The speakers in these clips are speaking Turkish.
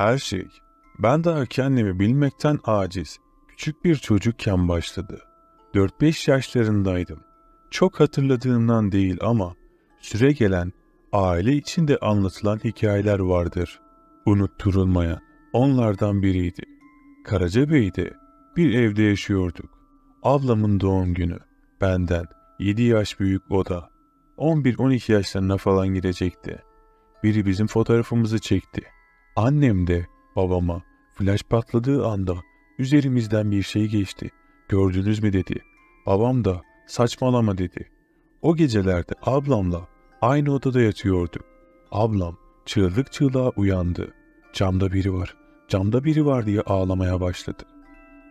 Her şey. Ben daha kendimi bilmekten aciz, küçük bir çocukken başladı. 4-5 yaşlarındaydım. Çok hatırladığımdan değil ama süre gelen, aile içinde anlatılan hikayeler vardır. Unutturulmayan onlardan biriydi. Karacabey'de bir evde yaşıyorduk. Ablamın doğum günü. Benden 7 yaş büyük o da. 11-12 yaşlarına falan girecekti. Biri bizim fotoğrafımızı çekti. Annem de babama flaş patladığı anda üzerimizden bir şey geçti. Gördünüz mü dedi. Babam da saçmalama dedi. O gecelerde ablamla aynı odada yatıyorduk. Ablam çığlık çığlığa uyandı. Camda biri var, camda biri var diye ağlamaya başladı.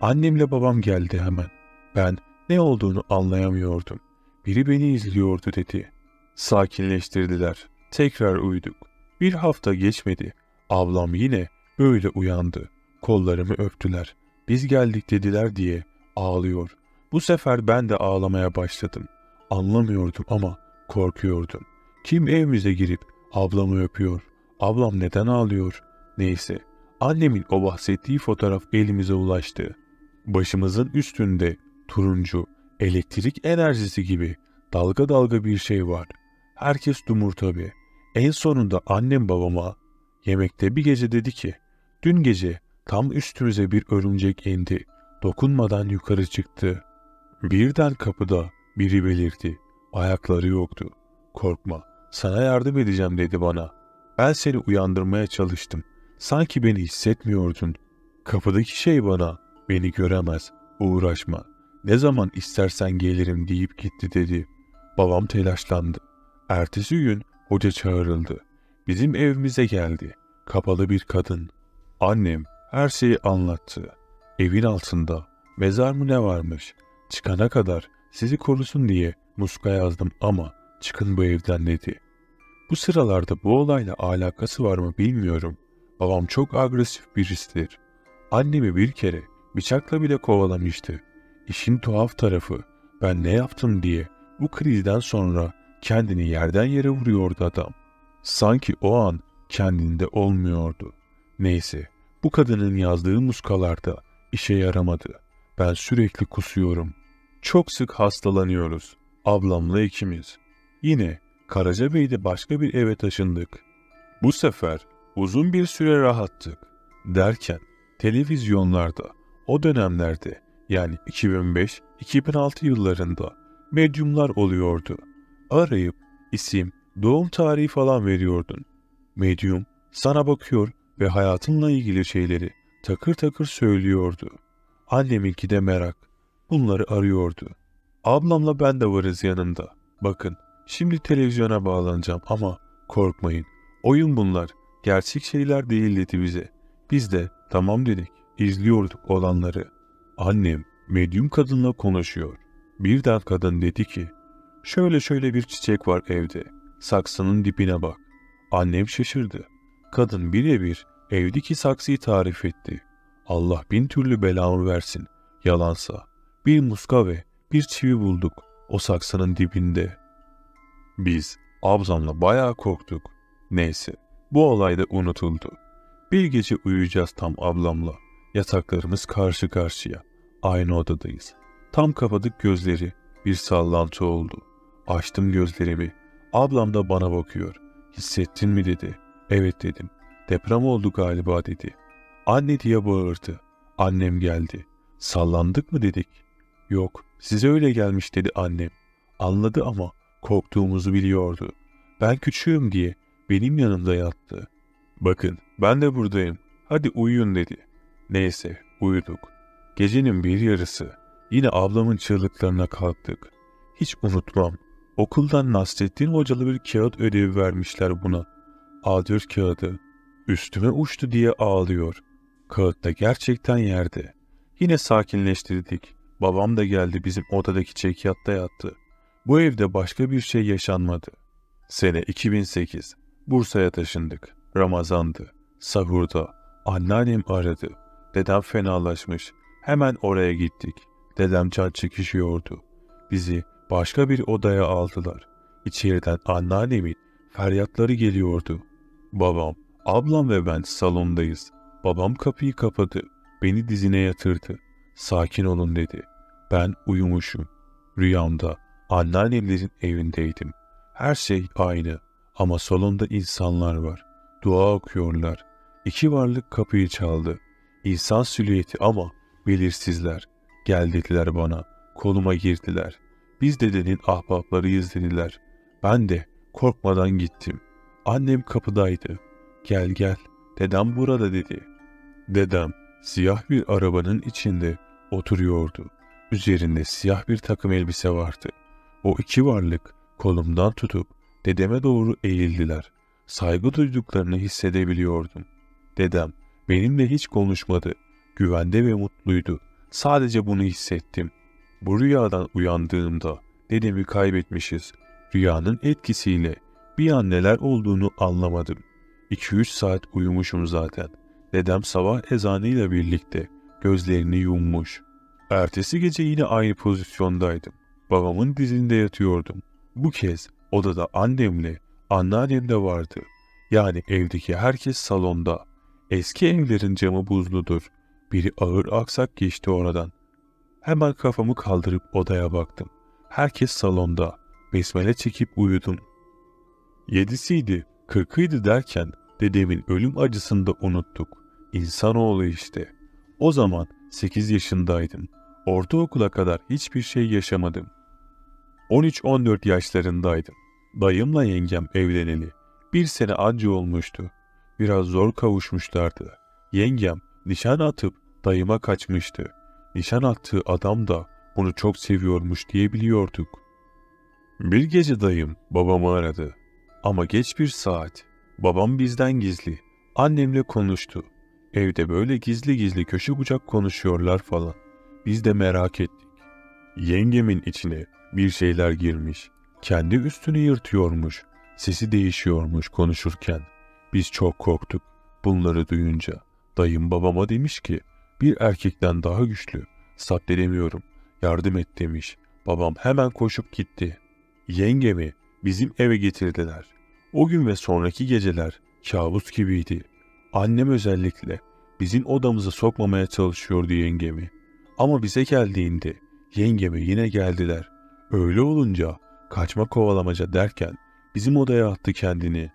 Annemle babam geldi hemen. Ben ne olduğunu anlayamıyordum. Biri beni izliyordu dedi. Sakinleştirdiler. Tekrar uyuduk. Bir hafta geçmedi. Ablam yine böyle uyandı. Kollarımı öptüler. Biz geldik dediler diye ağlıyor. Bu sefer ben de ağlamaya başladım. Anlamıyordum ama korkuyordum. Kim evimize girip ablamı öpüyor? Ablam neden ağlıyor? Neyse. Annemin o bahsettiği fotoğraf elimize ulaştı. Başımızın üstünde turuncu, elektrik enerjisi gibi dalga dalga bir şey var. Herkes dumur tabii. En sonunda annem babama yemekte bir gece dedi ki, dün gece tam üstümüze bir örümcek indi. Dokunmadan yukarı çıktı. Birden kapıda biri belirdi. Ayakları yoktu. Korkma, sana yardım edeceğim dedi bana. Ben seni uyandırmaya çalıştım. Sanki beni hissetmiyordun. Kapıdaki şey bana, beni göremez, uğraşma. Ne zaman istersen gelirim deyip gitti dedi. Babam telaşlandı. Ertesi gün hoca çağırıldı. Bizim evimize geldi. Kapalı bir kadın. Annem her şeyi anlattı. Evin altında mezar mı ne varmış? Çıkana kadar sizi korusun diye muska yazdım ama çıkın bu evden dedi. Bu sıralarda bu olayla alakası var mı bilmiyorum. Babam çok agresif birisidir. Annemi bir kere bıçakla bile kovalamıştı. İşin tuhaf tarafı ben ne yaptım diye bu krizden sonra kendini yerden yere vuruyordu adam. Sanki o an kendinde olmuyordu. Neyse, bu kadının yazdığı muskalarda işe yaramadı. Ben sürekli kusuyorum. Çok sık hastalanıyoruz. Ablamla ikimiz. Yine Karacabey'de başka bir eve taşındık. Bu sefer uzun bir süre rahattık. Derken televizyonlarda o dönemlerde yani 2005-2006 yıllarında medyumlar oluyordu. Arayıp isim, doğum tarihi falan veriyordun. Medyum sana bakıyor ve hayatınla ilgili şeyleri takır takır söylüyordu. Anneminki de merak. Bunları arıyordu. Ablamla ben de varız yanında. Bakın şimdi televizyona bağlanacağım ama korkmayın. Oyun bunlar. Gerçek şeyler değil dedi bize. Biz de tamam dedik. İzliyorduk olanları. Annem medyum kadınla konuşuyor. Birden kadın dedi ki, şöyle şöyle bir çiçek var evde. Saksının dibine bak. Annem şaşırdı. Kadın birebir evdeki saksıyı tarif etti. Allah bin türlü belamı versin. Yalansa. Bir muska ve bir çivi bulduk o saksının dibinde. Biz ablamla bayağı korktuk. Neyse bu olay da unutuldu. Bir gece uyuyacağız tam ablamla. Yataklarımız karşı karşıya. Aynı odadayız. Tam kapadık gözleri. Bir sallantı oldu. Açtım gözlerimi. Ablam da bana bakıyor. Hissettin mi dedi. Evet dedim. Deprem oldu galiba dedi. Anne diye bağırdı. Annem geldi. Sallandık mı dedik. Yok size öyle gelmiş dedi annem. Anladı ama korktuğumuzu biliyordu. Ben küçüğüm diye benim yanımda yattı. Bakın ben de buradayım. Hadi uyuyun dedi. Neyse uyuduk. Gecenin bir yarısı yine ablamın çığlıklarına kalktık. Hiç unutmam. Okuldan Nasrettin hocalı bir kağıt ödevi vermişler buna. A4 kağıdı. Üstüme uçtu diye ağlıyor. Kağıt da gerçekten yerde. Yine sakinleştirdik. Babam da geldi bizim odadaki çekyatta yattı. Bu evde başka bir şey yaşanmadı. Sene 2008. Bursa'ya taşındık. Ramazandı. Sahurda. Anneannem aradı. Dedem fenalaşmış. Hemen oraya gittik. Dedem can çekişiyordu. Bizi başka bir odaya aldılar. İçeriden anneannemin feryatları geliyordu. Babam, ablam ve ben salondayız. Babam kapıyı kapadı, beni dizine yatırdı. Sakin olun dedi. Ben uyumuşum. Rüyamda anneannemlerin evindeydim. Her şey aynı ama salonda insanlar var. Dua okuyorlar. İki varlık kapıyı çaldı. İnsan silüeti ama belirsizler. Gel dediler bana. Koluma girdiler. Biz dedenin ahbaplarıyız dediler. Ben de korkmadan gittim. Annem kapıdaydı. Gel gel. Dedem burada dedi. Dedem siyah bir arabanın içinde oturuyordu. Üzerinde siyah bir takım elbise vardı. O iki varlık kolumdan tutup dedeme doğru eğildiler. Saygı duyduklarını hissedebiliyordum. Dedem benimle hiç konuşmadı. Güvende ve mutluydu. Sadece bunu hissettim. Bu rüyadan uyandığımda dedemi kaybetmişiz. Rüyanın etkisiyle bir an neler olduğunu anlamadım. 2-3 saat uyumuşum zaten. Dedem sabah ezanıyla birlikte gözlerini yummuş. Ertesi gece yine aynı pozisyondaydım. Babamın dizinde yatıyordum. Bu kez odada annemle anneannem de vardı. Yani evdeki herkes salonda. Eski evlerin camı buzludur. Biri ağır aksak geçti oradan. Hemen kafamı kaldırıp odaya baktım. Herkes salonda. Besmele çekip uyudum. 7'siydi, 40'ıydı derken dedemin ölüm acısını da unuttuk. İnsanoğlu işte. O zaman 8 yaşındaydım. Ortaokula kadar hiçbir şey yaşamadım. 13-14 yaşlarındaydım. Dayımla yengem evleneli. Bir sene anca olmuştu. Biraz zor kavuşmuşlardı. Yengem nişan atıp dayıma kaçmıştı. Nişan attığı adam da bunu çok seviyormuş diye biliyorduk. Bir gece dayım babamı aradı. Ama geç bir saat. Babam bizden gizli. Annemle konuştu. Evde böyle gizli gizli köşe bucak konuşuyorlar falan. Biz de merak ettik. Yengemin içine bir şeyler girmiş. Kendi üstünü yırtıyormuş. Sesi değişiyormuş konuşurken. Biz çok korktuk bunları duyunca. Dayım babama demiş ki bir erkekten daha güçlü. Zapt edemiyorum. Yardım et demiş. Babam hemen koşup gitti. Yengemi bizim eve getirdiler. O gün ve sonraki geceler kabus gibiydi. Annem özellikle bizim odamıza sokmamaya çalışıyordu yengemi. Ama bize geldiğinde yengeme yine geldiler. Öyle olunca kaçma kovalamaca derken bizim odaya attı kendini.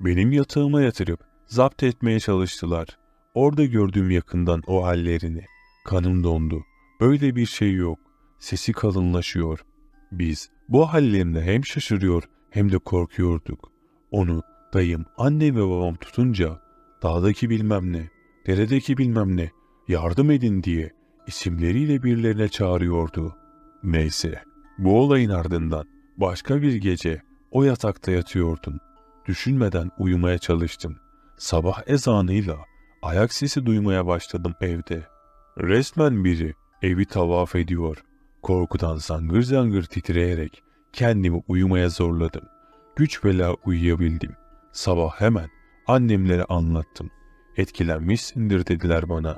Benim yatağıma yatırıp zapt etmeye çalıştılar. Orada gördüğüm yakından o hallerini. Kanım dondu. Böyle bir şey yok. Sesi kalınlaşıyor. Biz bu hallerinde hem şaşırıyor hem de korkuyorduk. Onu dayım, annem ve babam tutunca dağdaki bilmem ne, deredeki bilmem ne, yardım edin diye isimleriyle birilerine çağırıyordu. Neyse, bu olayın ardından başka bir gece o yatakta yatıyordum. Düşünmeden uyumaya çalıştım. Sabah ezanıyla ayak sesi duymaya başladım evde. Resmen biri evi tavaf ediyor. Korkudan zangır zangır titreyerek kendimi uyumaya zorladım. Güç bela uyuyabildim. Sabah hemen annemlere anlattım. Etkilenmişsindir dediler bana.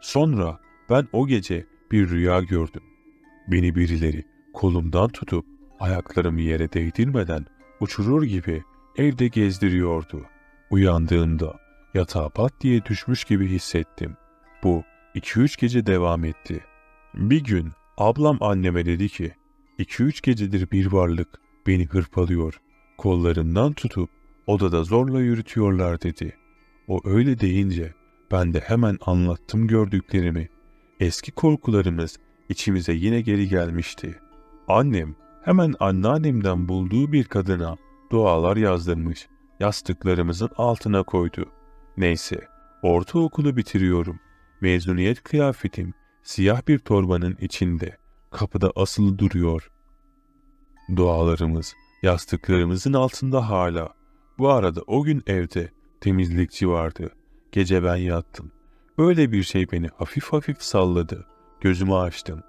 Sonra ben o gece bir rüya gördüm. Beni birileri kolumdan tutup ayaklarımı yere değdirmeden uçurur gibi evde gezdiriyordu. Uyandığımda yatağa pat diye düşmüş gibi hissettim. Bu 2-3 gece devam etti. Bir gün ablam anneme dedi ki, 2-3 gecedir bir varlık beni hırpalıyor, kollarımdan tutup odada zorla yürütüyorlar dedi. O öyle deyince ben de hemen anlattım gördüklerimi. Eski korkularımız içimize yine geri gelmişti. Annem hemen anneannemden bulduğu bir kadına dualar yazdırmış, yastıklarımızın altına koydu. Neyse, ortaokulu bitiriyorum. Mezuniyet kıyafetim siyah bir torbanın içinde, kapıda asılı duruyor. Dualarımız yastıklarımızın altında hala. Bu arada o gün evde temizlikçi vardı. Gece ben yattım. Böyle bir şey beni hafif hafif salladı. Gözümü açtım.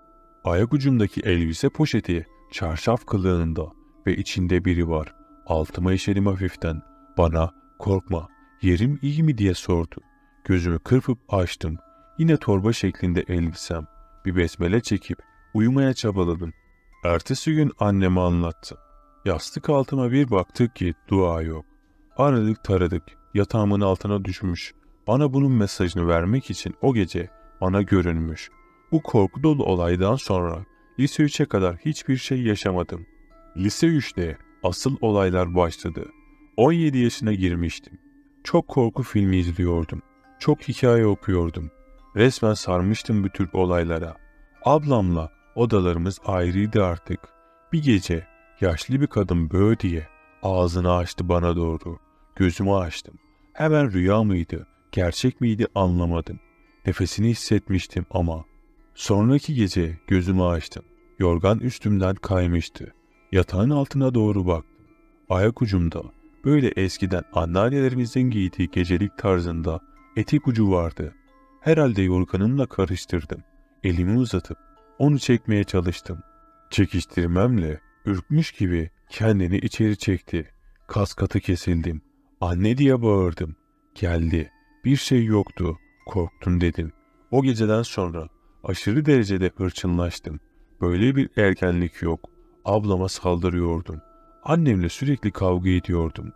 Ayak ucumdaki elbise poşeti çarşaf kılığında ve içinde biri var. Altıma işerim hafiften. Bana korkma, yerim iyi mi diye sordu. Gözümü kırpıp açtım. Yine torba şeklinde elbisem. Bir besmele çekip uyumaya çabaladım. Ertesi gün anneme anlattım. Yastık altıma bir baktık ki dua yok. Aradık taradık, yatağımın altına düşmüş. Bana bunun mesajını vermek için o gece bana görünmüş. Bu korku dolu olaydan sonra lise 3'e kadar hiçbir şey yaşamadım. Lise 3'te asıl olaylar başladı. 17 yaşına girmiştim. Çok korku filmi izliyordum. Çok hikaye okuyordum. Resmen sarmıştım bu tür olaylara. Ablamla odalarımız ayrıydı artık. Bir gece yaşlı bir kadın böğ diye ağzını açtı bana doğru. Gözümü açtım. Hemen rüya mıydı, gerçek miydi anlamadım. Nefesini hissetmiştim ama. Sonraki gece gözümü açtım. Yorgan üstümden kaymıştı. Yatağın altına doğru baktım. Ayak ucumda böyle eskiden anneannelerimizin giydiği gecelik tarzında etek ucu vardı. Herhalde yorganımla karıştırdım. Elimi uzatıp onu çekmeye çalıştım. Çekiştirmemle ürkmüş gibi kendini içeri çekti. Kas katı kesildim. Anne diye bağırdım. Geldi. Bir şey yoktu. Korktum dedim. O geceden sonra aşırı derecede hırçınlaştım. Böyle bir ergenlik yok. Ablama saldırıyordum. Annemle sürekli kavga ediyordum.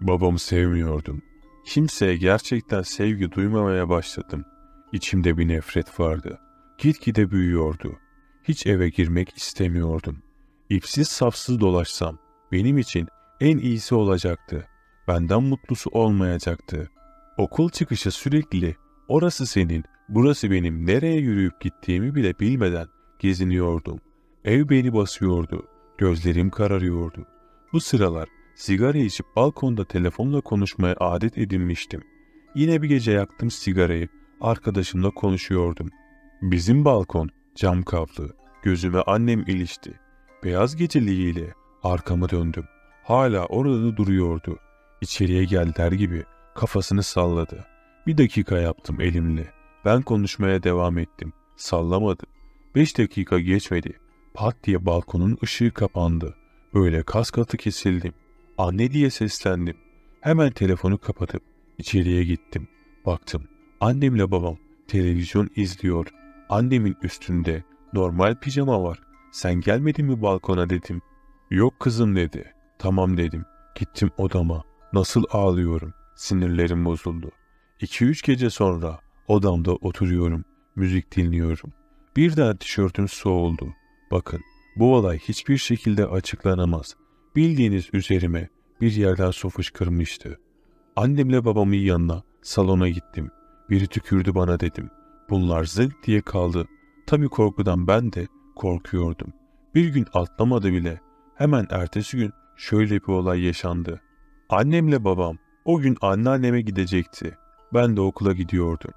Babamı sevmiyordum. Kimseye gerçekten sevgi duymamaya başladım. İçimde bir nefret vardı. Gitgide büyüyordu. Hiç eve girmek istemiyordum. İpsiz sapsız dolaşsam benim için en iyisi olacaktı. Benden mutlusu olmayacaktı. Okul çıkışı sürekli orası senin, burası benim, nereye yürüyüp gittiğimi bile bilmeden geziniyordum. Ev beni basıyordu. Gözlerim kararıyordu. Bu sıralar sigara içip balkonda telefonla konuşmaya adet edinmiştim. Yine bir gece yaktım sigarayı. Arkadaşımla konuşuyordum. Bizim balkon cam kaplı. Gözüme annem ilişti. Beyaz geceliğiyle arkamı döndüm. Hala orada duruyordu. İçeriye gel der gibi kafasını salladı. Bir dakika yaptım elimle. Ben konuşmaya devam ettim. Sallamadı. 5 dakika geçmedi. Pat diye balkonun ışığı kapandı. Böyle kas katı kesildim. Anne diye seslendim. Hemen telefonu kapatıp içeriye gittim. Baktım. Annemle babam televizyon izliyor. Annemin üstünde normal pijama var. Sen gelmedin mi balkona dedim. Yok kızım dedi. Tamam dedim. Gittim odama. Nasıl ağlıyorum. Sinirlerim bozuldu. 2-3 gece sonra odamda oturuyorum. Müzik dinliyorum. Birden tişörtüm soğuldu. Bakın, bu olay hiçbir şekilde açıklanamaz. Bildiğiniz üzerime bir yerden su fışkırmıştı. Annemle babamın yanına salona gittim. Biri tükürdü bana dedim. Bunlar zık diye kaldı. Tabii korkudan ben de korkuyordum. Bir gün atlamadı bile. Hemen ertesi gün şöyle bir olay yaşandı. Annemle babam o gün anneanneme gidecekti. Ben de okula gidiyordum.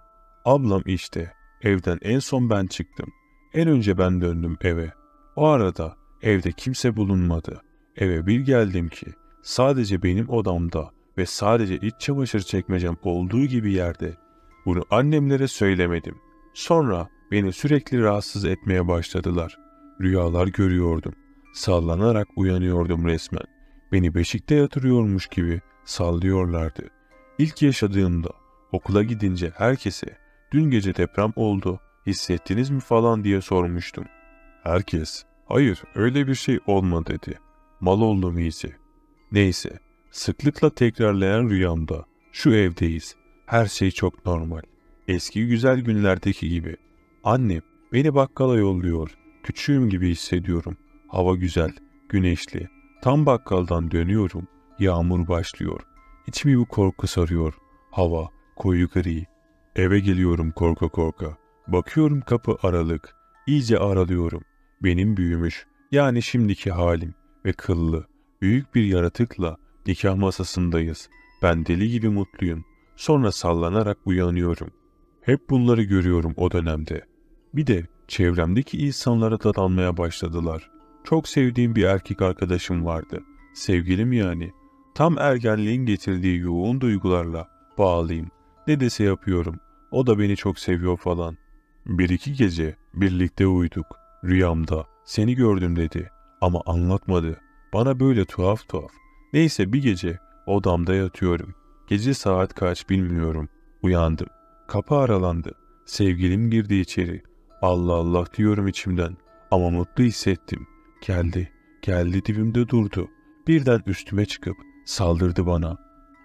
Ablam işte. Evden en son ben çıktım. En önce ben döndüm eve. O arada evde kimse bulunmadı. Eve bir geldim ki sadece benim odamda ve sadece iç çamaşır çekmecem olduğu gibi yerde. Bunu annemlere söylemedim. Sonra beni sürekli rahatsız etmeye başladılar. Rüyalar görüyordum. Sallanarak uyanıyordum resmen. Beni beşikte yatırıyormuş gibi sallıyorlardı. İlk yaşadığımda okula gidince herkese dün gece deprem oldu, hissettiniz mi falan diye sormuştum. Herkes hayır öyle bir şey olmadı dedi. Mal oldum iyice. Neyse sıklıkla tekrarlayan rüyamda şu evdeyiz. Her şey çok normal. Eski güzel günlerdeki gibi. Annem beni bakkala yolluyor. Küçüğüm gibi hissediyorum. Hava güzel, güneşli. Tam bakkaldan dönüyorum. Yağmur başlıyor. İçimi bir korku sarıyor. Hava koyu gri. Eve geliyorum korka korka. Bakıyorum kapı aralık. İyice aralıyorum. Benim büyümüş, yani şimdiki halim ve kıllı, büyük bir yaratıkla nikah masasındayız. Ben deli gibi mutluyum. Sonra sallanarak uyanıyorum. Hep bunları görüyorum o dönemde. Bir de çevremdeki insanlara dadanmaya başladılar. Çok sevdiğim bir erkek arkadaşım vardı. Sevgilim yani. Tam ergenliğin getirdiği yoğun duygularla bağlıyım. Ne dese yapıyorum. O da beni çok seviyor falan. 1-2 gece birlikte uyuduk. Rüyamda seni gördüm dedi. Ama anlatmadı. Bana böyle tuhaf tuhaf. Neyse bir gece odamda yatıyorum. Gece saat kaç bilmiyorum. Uyandım. Kapı aralandı. Sevgilim girdi içeri. Allah Allah diyorum içimden. Ama mutlu hissettim. Geldi. Geldi dibimde durdu. Birden üstüme çıkıp saldırdı bana.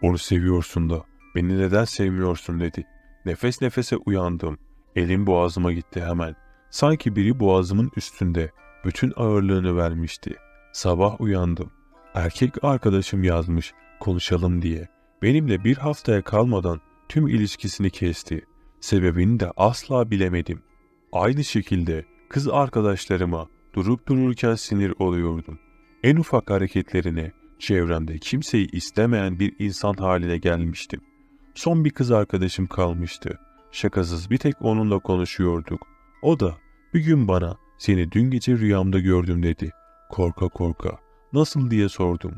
Onu seviyorsun da ''Beni neden sevmiyorsun?'' dedi. Nefes nefese uyandım. Elim boğazıma gitti hemen. Sanki biri boğazımın üstünde. Bütün ağırlığını vermişti. Sabah uyandım. Erkek arkadaşım yazmış, konuşalım diye. Benimle bir haftaya kalmadan tüm ilişkisini kesti. Sebebini de asla bilemedim. Aynı şekilde kız arkadaşlarıma durup dururken sinir oluyordum. En ufak hareketlerine, çevremde kimseyi istemeyen bir insan haline gelmiştim. Son bir kız arkadaşım kalmıştı. Şakasız bir tek onunla konuşuyorduk. O da bir gün bana "Seni dün gece rüyamda gördüm" dedi. Korka korka "Nasıl?" diye sordum.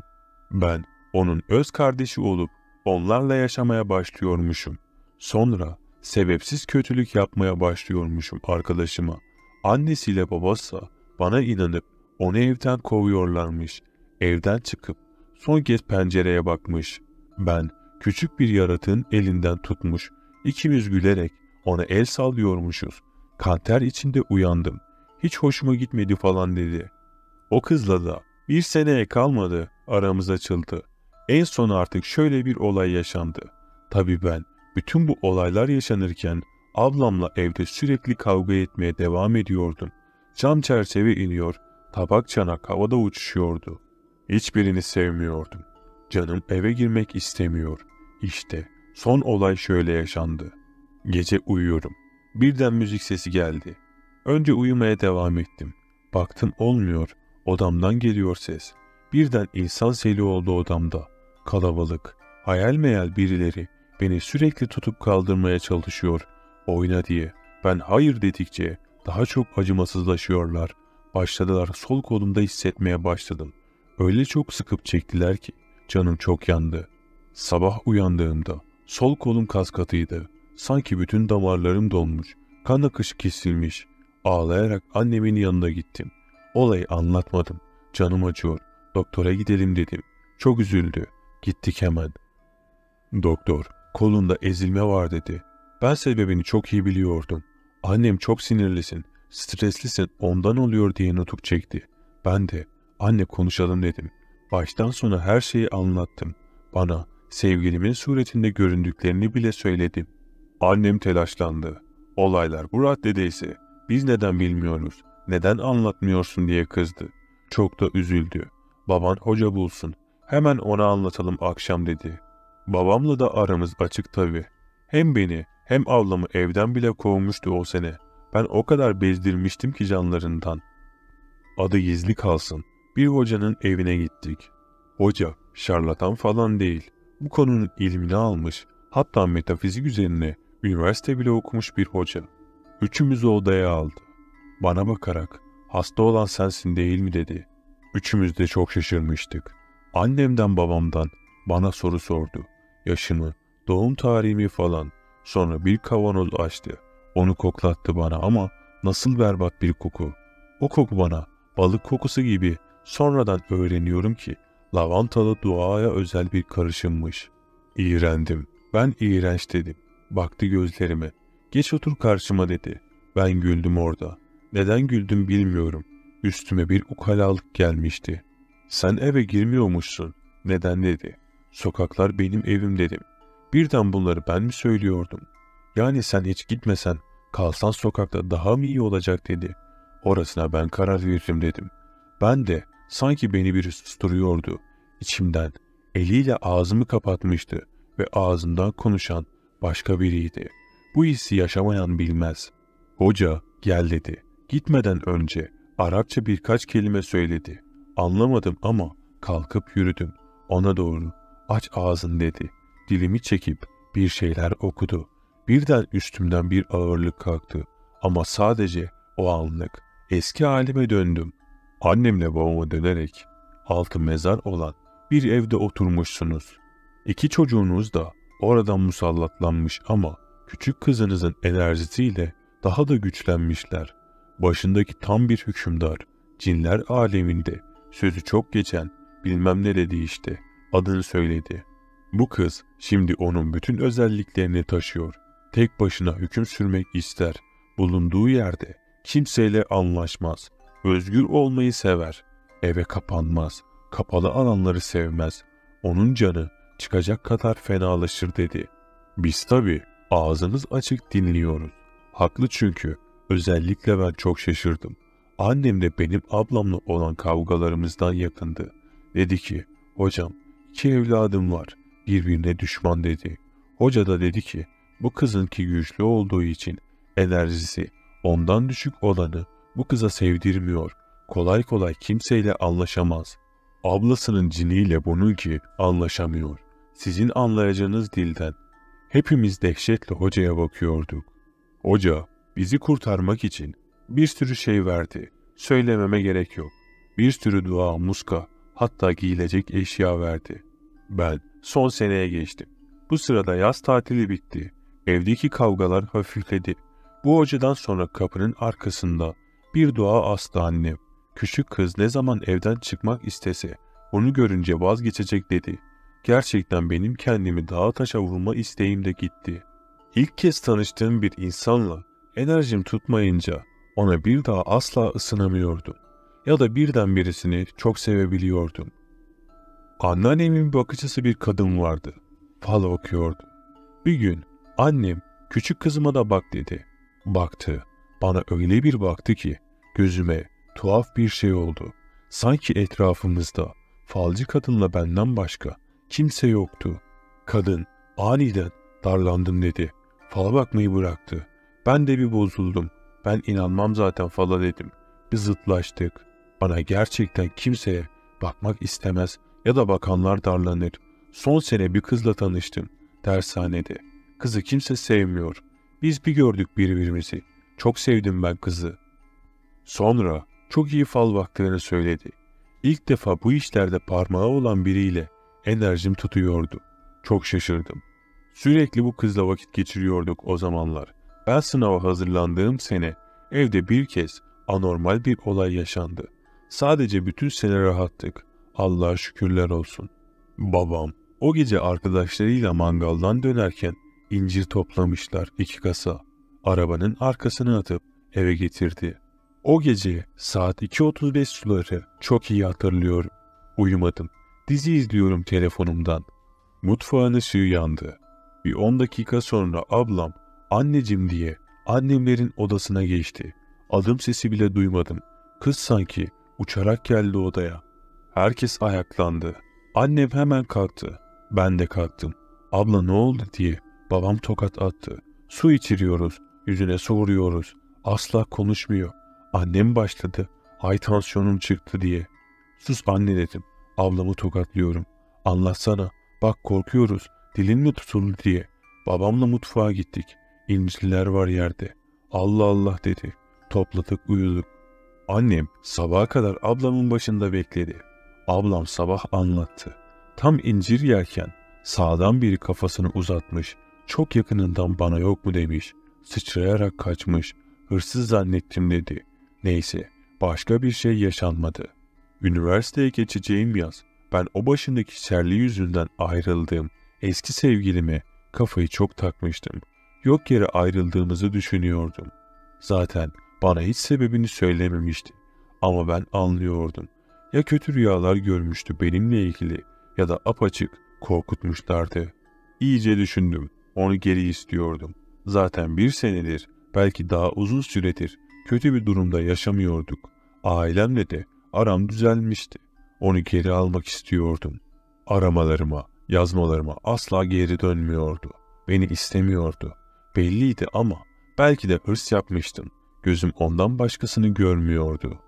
Ben onun öz kardeşi olup onlarla yaşamaya başlıyormuşum. Sonra sebepsiz kötülük yapmaya başlıyormuşum arkadaşıma. Annesiyle babası bana inanıp onu evden kovuyorlarmış. Evden çıkıp son kez pencereye bakmış. Ben küçük bir yaratığın elinden tutmuş. İkimiz gülerek ona el sallıyormuşuz. Kanter içinde uyandım. "Hiç hoşuma gitmedi" falan dedi. O kızla da bir seneye kalmadı aramız açıldı. En son artık şöyle bir olay yaşandı. Tabii ben bütün bu olaylar yaşanırken ablamla evde sürekli kavga etmeye devam ediyordum. Cam çerçeve iniyor, tabak çanak havada uçuşuyordu. Hiçbirini sevmiyordum. Canım eve girmek istemiyor. İşte son olay şöyle yaşandı. Gece uyuyorum. Birden müzik sesi geldi. Önce uyumaya devam ettim. Baktım olmuyor. Odamdan geliyor ses. Birden insan seli oldu odamda. Kalabalık. Hayal meyal birileri beni sürekli tutup kaldırmaya çalışıyor. Oyna diye. Ben hayır dedikçe daha çok acımasızlaşıyorlar. Başladılar, sol kolumda hissetmeye başladım. Öyle çok sıkıp çektiler ki canım çok yandı. Sabah uyandığımda sol kolum kas katıydı. Sanki bütün damarlarım dolmuş. Kan akışı kesilmiş. Ağlayarak annemin yanına gittim. Olayı anlatmadım. Canım acıyor. Doktora gidelim dedim. Çok üzüldü. Gittik hemen. Doktor kolunda ezilme var dedi. Ben sebebini çok iyi biliyordum. Annem çok sinirlisin, streslisin, ondan oluyor diye nutuk çekti. Ben de anne konuşalım dedim. Baştan sona her şeyi anlattım. Bana sevgilimin suretinde göründüklerini bile söyledim. Annem telaşlandı. Olaylar bu raddedeyse biz neden bilmiyoruz, neden anlatmıyorsun diye kızdı. Çok da üzüldü. Baban hoca bulsun, hemen ona anlatalım akşam dedi. Babamla da aramız açık tabii. Hem beni hem ablamı evden bile kovmuştu o sene. Ben o kadar bezdirmiştim ki canlarından. Adı gizli kalsın. Bir hocanın evine gittik. Hoca şarlatan falan değil. Bu konunun ilmini almış, hatta metafizik üzerine üniversite bile okumuş bir hoca. Üçümüzü odaya aldı. Bana bakarak "Hasta olan sensin değil mi?" dedi. Üçümüz de çok şaşırmıştık. Annemden babamdan bana soru sordu. Yaşımı, doğum tarihimi falan. Sonra bir kavanoz açtı. Onu koklattı bana ama nasıl berbat bir koku. O koku bana balık kokusu gibi, sonradan öğreniyorum ki lavantalı duaya özel bir karışımmış. İğrendim. Ben iğrenç dedim. Baktı gözlerime. "Geç otur karşıma" dedi. Ben güldüm orada. Neden güldüm bilmiyorum. Üstüme bir ukalalık gelmişti. "Sen eve girmiyormuşsun." "Neden?" dedi. "Sokaklar benim evim" dedim. Birden bunları ben mi söylüyordum? "Yani sen hiç gitmesen, kalsan sokakta daha mı iyi olacak?" dedi. "Orasına ben karar veririm" dedim. Ben de sanki beni biri susturuyordu. İçimden eliyle ağzımı kapatmıştı ve ağzından konuşan başka biriydi. Bu hissi yaşamayan bilmez. Hoca "Gel" dedi. Gitmeden önce Arapça birkaç kelime söyledi. Anlamadım ama kalkıp yürüdüm. Ona doğru "Aç ağzın" dedi. Dilimi çekip bir şeyler okudu. Birden üstümden bir ağırlık kalktı. Ama sadece o anlık. Eski halime döndüm. Annemle babama dönerek "Altı mezar olan bir evde oturmuşsunuz. İki çocuğunuz da oradan musallatlanmış ama küçük kızınızın enerjisiyle daha da güçlenmişler. Başındaki tam bir hükümdar, cinler aleminde sözü çok geçen bilmem ne" dedi işte. Adını söyledi. "Bu kız şimdi onun bütün özelliklerini taşıyor. Tek başına hüküm sürmek ister. Bulunduğu yerde kimseyle anlaşmaz. Özgür olmayı sever. Eve kapanmaz. Kapalı alanları sevmez. Onun canı çıkacak kadar fenalaşır" dedi. Biz tabii ağzımız açık dinliyoruz. Haklı çünkü. Özellikle ben çok şaşırdım. Annem de benim ablamla olan kavgalarımızdan yakındı. Dedi ki, hocam iki evladım var, birbirine düşman dedi. Hoca da dedi ki, bu kızınki güçlü olduğu için enerjisi ondan düşük olanı bu kıza sevdirmiyor. Kolay kolay kimseyle anlaşamaz. Ablasının ciniyle bununki anlaşamıyor. Sizin anlayacağınız dilden. Hepimiz dehşetle hocaya bakıyorduk. Hoca bizi kurtarmak için bir sürü şey verdi. Söylememe gerek yok. Bir sürü dua, muska, hatta giyilecek eşya verdi. Ben son seneye geçtim. Bu sırada yaz tatili bitti. Evdeki kavgalar hafifledi. Bu hocadan sonra kapının arkasında bir dua astı annem. Küçük kız ne zaman evden çıkmak istese onu görünce vazgeçecek dedi. Gerçekten benim kendimi dağa taşa vurma isteğim de gitti. İlk kez tanıştığım bir insanla enerjim tutmayınca ona bir daha asla ısınamıyordum. Ya da birden birisini çok sevebiliyordum. Anneannemin bakıcısı bir kadın vardı. Fal okuyordu. Bir gün annem küçük kızıma da bak dedi. Baktı. Bana öyle bir baktı ki gözüme tuhaf bir şey oldu. Sanki etrafımızda falcı kadınla benden başka kimse yoktu. Kadın aniden darlandım dedi. Fala bakmayı bıraktı. Ben de bir bozuldum. Ben inanmam zaten fala dedim. Bir zıtlaştık. Bana gerçekten kimseye bakmak istemez ya da bakanlar darlanır. Son sene bir kızla tanıştım dershanede. Kızı kimse sevmiyor. Biz bir gördük birbirimizi. Çok sevdim ben kızı. Sonra çok iyi fal baktığını söyledi. İlk defa bu işlerde parmağı olan biriyle enerjim tutuyordu. Çok şaşırdım. Sürekli bu kızla vakit geçiriyorduk o zamanlar. Ben sınava hazırlandığım sene evde bir kez anormal bir olay yaşandı. Sadece bütün sene rahattık. Allah'a şükürler olsun. Babam o gece arkadaşlarıyla mangaldan dönerken incir toplamışlar 2 kasa. Arabanın arkasına atıp eve getirdi. O gece saat 2:35 suları çok iyi hatırlıyorum. Uyumadım. Dizi izliyorum telefonumdan. Mutfağın ışığı yandı. Bir 10 dakika sonra ablam anneciğim diye annemlerin odasına geçti. Adım sesi bile duymadım. Kız sanki uçarak geldi odaya. Herkes ayaklandı. Annem hemen kalktı. Ben de kalktım. Abla ne oldu diye babam tokat attı. Su içiriyoruz. Yüzüne su vuruyoruz. Asla konuşmuyor. Annem başladı. Ay tansiyonum çıktı diye. Sus anne dedim. Ablamı tokatlıyorum. Anlatsana. Bak korkuyoruz. Dilin mi tutuldu diye. Babamla mutfağa gittik. İncirler var yerde. Allah Allah dedi. Topladık uyuduk. Annem sabaha kadar ablamın başında bekledi. Ablam sabah anlattı. Tam incir yerken sağdan biri kafasını uzatmış. Çok yakınından bana yok mu demiş. Sıçrayarak kaçmış. Hırsız zannettim dedi. Neyse başka bir şey yaşanmadı. Üniversiteye geçeceğim yaz ben o başındaki serli yüzünden ayrıldığım eski sevgilime kafayı çok takmıştım. Yok yere ayrıldığımızı düşünüyordum. Zaten bana hiç sebebini söylememişti. Ama ben anlıyordum. Ya kötü rüyalar görmüştü benimle ilgili ya da apaçık korkutmuşlardı. İyice düşündüm. Onu geri istiyordum. Zaten bir senedir, belki daha uzun süredir kötü bir durumda yaşamıyorduk. Ailemle de aram düzelmişti. Onu geri almak istiyordum. Aramalarıma, yazmalarıma asla geri dönmüyordu. Beni istemiyordu. Belliydi ama belki de hırs yapmıştım. Gözüm ondan başkasını görmüyordu.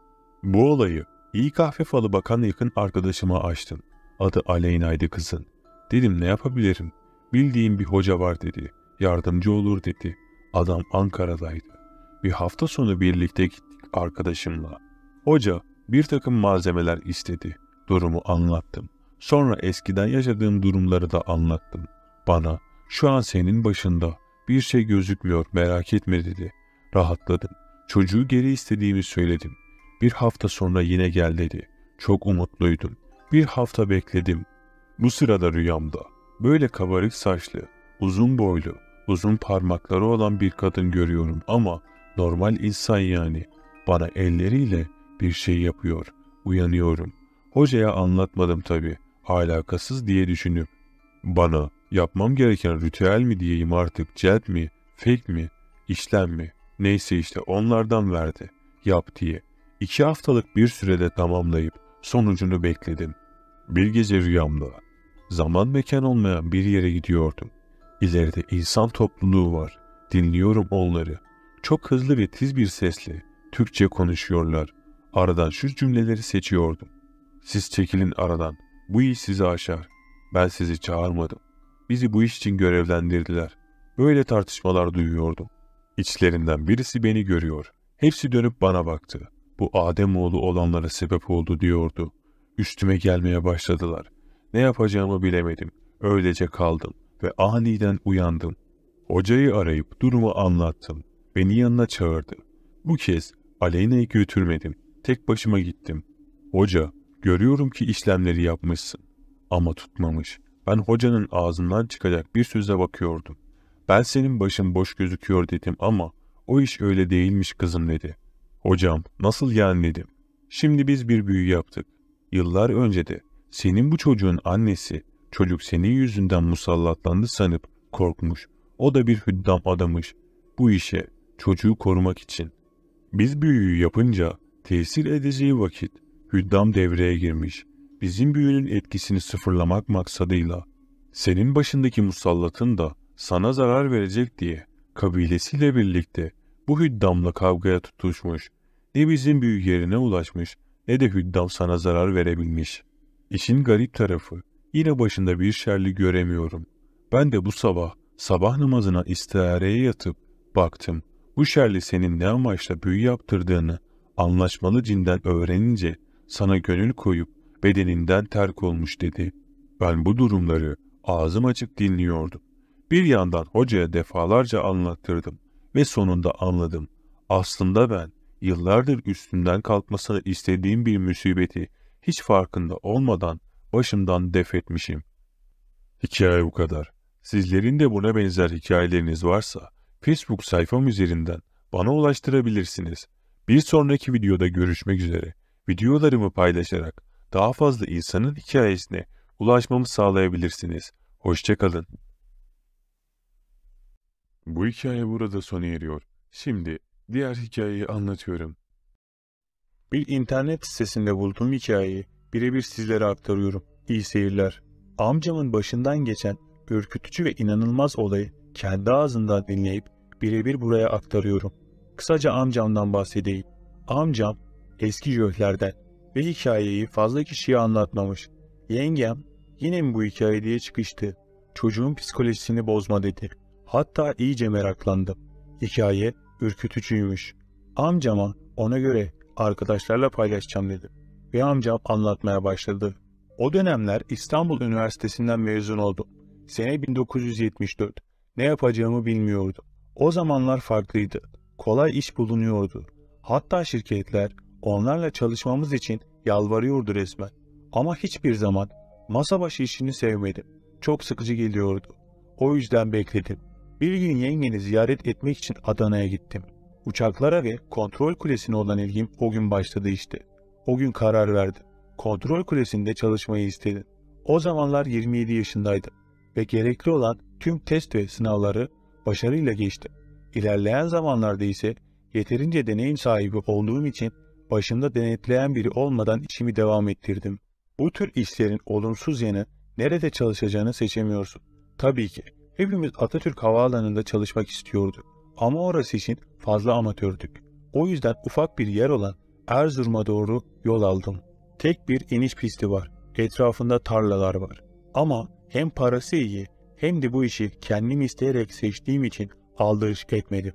Bu olayı iyi kahve falı bakan yakın arkadaşıma açtım. Adı Aleyna'ydı kızın. Dedim ne yapabilirim? Bildiğim bir hoca var dedi. Yardımcı olur dedi. Adam Ankara'daydı. Bir hafta sonu birlikte gittik arkadaşımla. Hoca bir takım malzemeler istedi. Durumu anlattım. Sonra eskiden yaşadığım durumları da anlattım. Bana şu an senin başında bir şey gözükmüyor merak etme dedi. Rahatladım. Çocuğu geri istediğimi söyledim. Bir hafta sonra yine gel dedi. Çok umutluydum. Bir hafta bekledim. Bu sırada rüyamda böyle kabarık saçlı, uzun boylu, uzun parmakları olan bir kadın görüyorum ama normal insan yani. Bana elleriyle bir şey yapıyor. Uyanıyorum. Hocaya anlatmadım tabii. Alakasız diye düşünüp. Bana Yapmam gereken ritüel mi diyeyim artık, celt mi, fake mi, işlem mi? Neyse işte onlardan verdi. Yap diye. 2 haftalık bir sürede tamamlayıp sonucunu bekledim. Bir gece rüyamda zaman mekan olmayan bir yere gidiyordum. İleride insan topluluğu var. Dinliyorum onları. Çok hızlı ve tiz bir sesle Türkçe konuşuyorlar. Aradan şu cümleleri seçiyordum. Siz çekilin aradan. Bu iş sizi aşar. Ben sizi çağırmadım. Bizi bu iş için görevlendirdiler. Böyle tartışmalar duyuyordum. İçlerinden birisi beni görüyor. Hepsi dönüp bana baktı. Bu Ademoğlu olanlara sebep oldu diyordu. Üstüme gelmeye başladılar. Ne yapacağımı bilemedim. Öylece kaldım ve aniden uyandım. Hocayı arayıp durumu anlattım. Beni yanına çağırdı. Bu kez Aleyna'yı götürmedim. Tek başıma gittim. Hoca, görüyorum ki işlemleri yapmışsın. Ama tutmamış. Ben hocanın ağzından çıkacak bir söze bakıyordum. Ben senin başın boş gözüküyor dedim ama o iş öyle değilmiş kızım dedi. Hocam, nasıl yani dedim. Şimdi biz bir büyü yaptık. Yıllar önce de senin bu çocuğun annesi, çocuk senin yüzünden musallatlandı sanıp korkmuş. O da bir hüddam adamış bu işe, çocuğu korumak için. Biz büyüyü yapınca tesir edeceği vakit hüddam devreye girmiş. Bizim büyünün etkisini sıfırlamak maksadıyla senin başındaki musallatın da sana zarar verecek diye kabilesiyle birlikte bu hüddamla kavgaya tutuşmuş. Ne bizim büyü yerine ulaşmış ne de hüddam sana zarar verebilmiş. İşin garip tarafı yine başında bir şerli göremiyorum. Ben de bu sabah namazına istihareye yatıp baktım. Bu şerli senin ne amaçla büyü yaptırdığını anlaşmalı cinden öğrenince sana gönül koyup bedeninden terk olmuş dedi. Ben bu durumları ağzım açık dinliyordum. Bir yandan hocaya defalarca anlattırdım ve sonunda anladım. Aslında ben yıllardır üstümden kalkmasını istediğim bir musibeti hiç farkında olmadan başımdan def etmişim. Hikaye bu kadar. Sizlerin de buna benzer hikayeleriniz varsa Facebook sayfam üzerinden bana ulaştırabilirsiniz. Bir sonraki videoda görüşmek üzere. Videolarımı paylaşarak daha fazla insanın hikayesine ulaşmamı sağlayabilirsiniz. Hoşça kalın. Bu hikaye burada sona eriyor. Şimdi diğer hikayeyi anlatıyorum. Bir internet sitesinde bulduğum hikayeyi birebir sizlere aktarıyorum. İyi seyirler. Amcamın başından geçen ürkütücü ve inanılmaz olayı kendi ağzından dinleyip birebir buraya aktarıyorum. Kısaca amcamdan bahsedeyim. Amcam eski jöhlerden ve hikayeyi fazla kişiye anlatmamış. Yengem yine mi bu hikaye diye çıkıştı. Çocuğun psikolojisini bozma dedi. Hatta iyice meraklandım. Hikaye ürkütücüymüş. Amcama ona göre arkadaşlarla paylaşacağım dedim. Ve amcam anlatmaya başladı. O dönemler İstanbul Üniversitesi'nden mezun oldum. Sene 1974. Ne yapacağımı bilmiyordum. O zamanlar farklıydı. Kolay iş bulunuyordu. Hatta şirketler onlarla çalışmamız için yalvarıyordu resmen. Ama hiçbir zaman masa başı işini sevmedim. Çok sıkıcı geliyordu. O yüzden bekledim. Bir gün yengeni ziyaret etmek için Adana'ya gittim. Uçaklara ve kontrol kulesine olan ilgim o gün başladı işte. O gün karar verdim. Kontrol kulesinde çalışmayı istedim. O zamanlar 27 yaşındaydım ve gerekli olan tüm test ve sınavları başarıyla geçtim. İlerleyen zamanlarda ise yeterince deneyim sahibi olduğum için başımda denetleyen biri olmadan işimi devam ettirdim. Bu tür işlerin olumsuz yanı nerede çalışacağını seçemiyorsun. Tabii ki hepimiz Atatürk Havaalanı'nda çalışmak istiyorduk ama orası için fazla amatördük. O yüzden ufak bir yer olan Erzurum'a doğru yol aldım. Tek bir iniş pisti var. Etrafında tarlalar var. Ama hem parası iyi hem de bu işi kendim isteyerek seçtiğim için aldırış etmedim.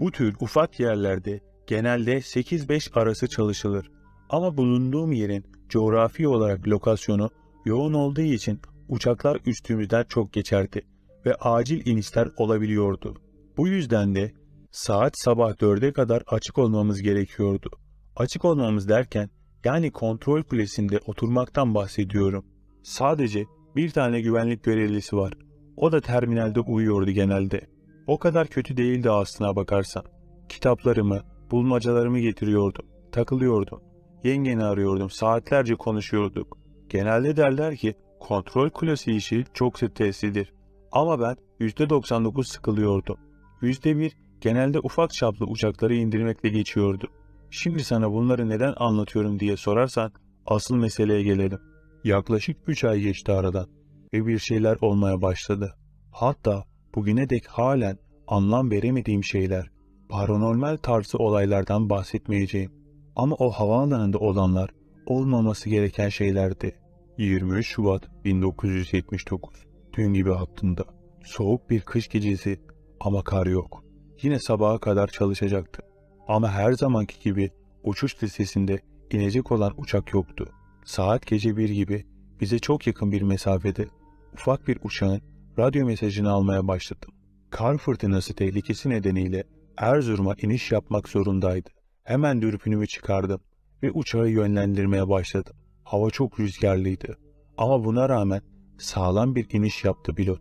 Bu tür ufak yerlerde genelde 8-5 arası çalışılır. Ama bulunduğum yerin coğrafi olarak lokasyonu yoğun olduğu için uçaklar üstümüzden çok geçerdi ve acil inişler olabiliyordu. Bu yüzden de saat sabah 4'e kadar açık olmamız gerekiyordu. Açık olmamız derken yani kontrol kulesinde oturmaktan bahsediyorum. Sadece bir tane güvenlik görevlisi var. O da terminalde uyuyordu genelde. O kadar kötü değildi aslına bakarsan. Kitaplarımı, bulmacalarımı getiriyordum. Takılıyordum. Yengeni arıyordum. Saatlerce konuşuyorduk. Genelde derler ki kontrol kulesi işi çok streslidir. Ama ben %99 sıkılıyordum. %1 genelde ufak çaplı uçakları indirmekle geçiyordu. Şimdi sana bunları neden anlatıyorum diye sorarsan asıl meseleye gelelim. Yaklaşık 3 ay geçti aradan ve bir şeyler olmaya başladı. Hatta bugüne dek halen anlam veremediğim şeyler, paranormal tarzı olaylardan bahsetmeyeceğim. Ama o havaalanında olanlar olmaması gereken şeylerdi. 23 Şubat 1979, dün gibi aklımda. Soğuk bir kış gecesi ama kar yok. Yine sabaha kadar çalışacaktı. Ama her zamanki gibi uçuş listesinde inecek olan uçak yoktu. Saat gece 1 gibi bize çok yakın bir mesafede ufak bir uçağın radyo mesajını almaya başladım. Kar fırtınası tehlikesi nedeniyle Erzurum'a iniş yapmak zorundaydı. Hemen dürbünümü çıkardım ve uçağı yönlendirmeye başladım. Hava çok rüzgarlıydı ama buna rağmen sağlam bir iniş yaptı pilot.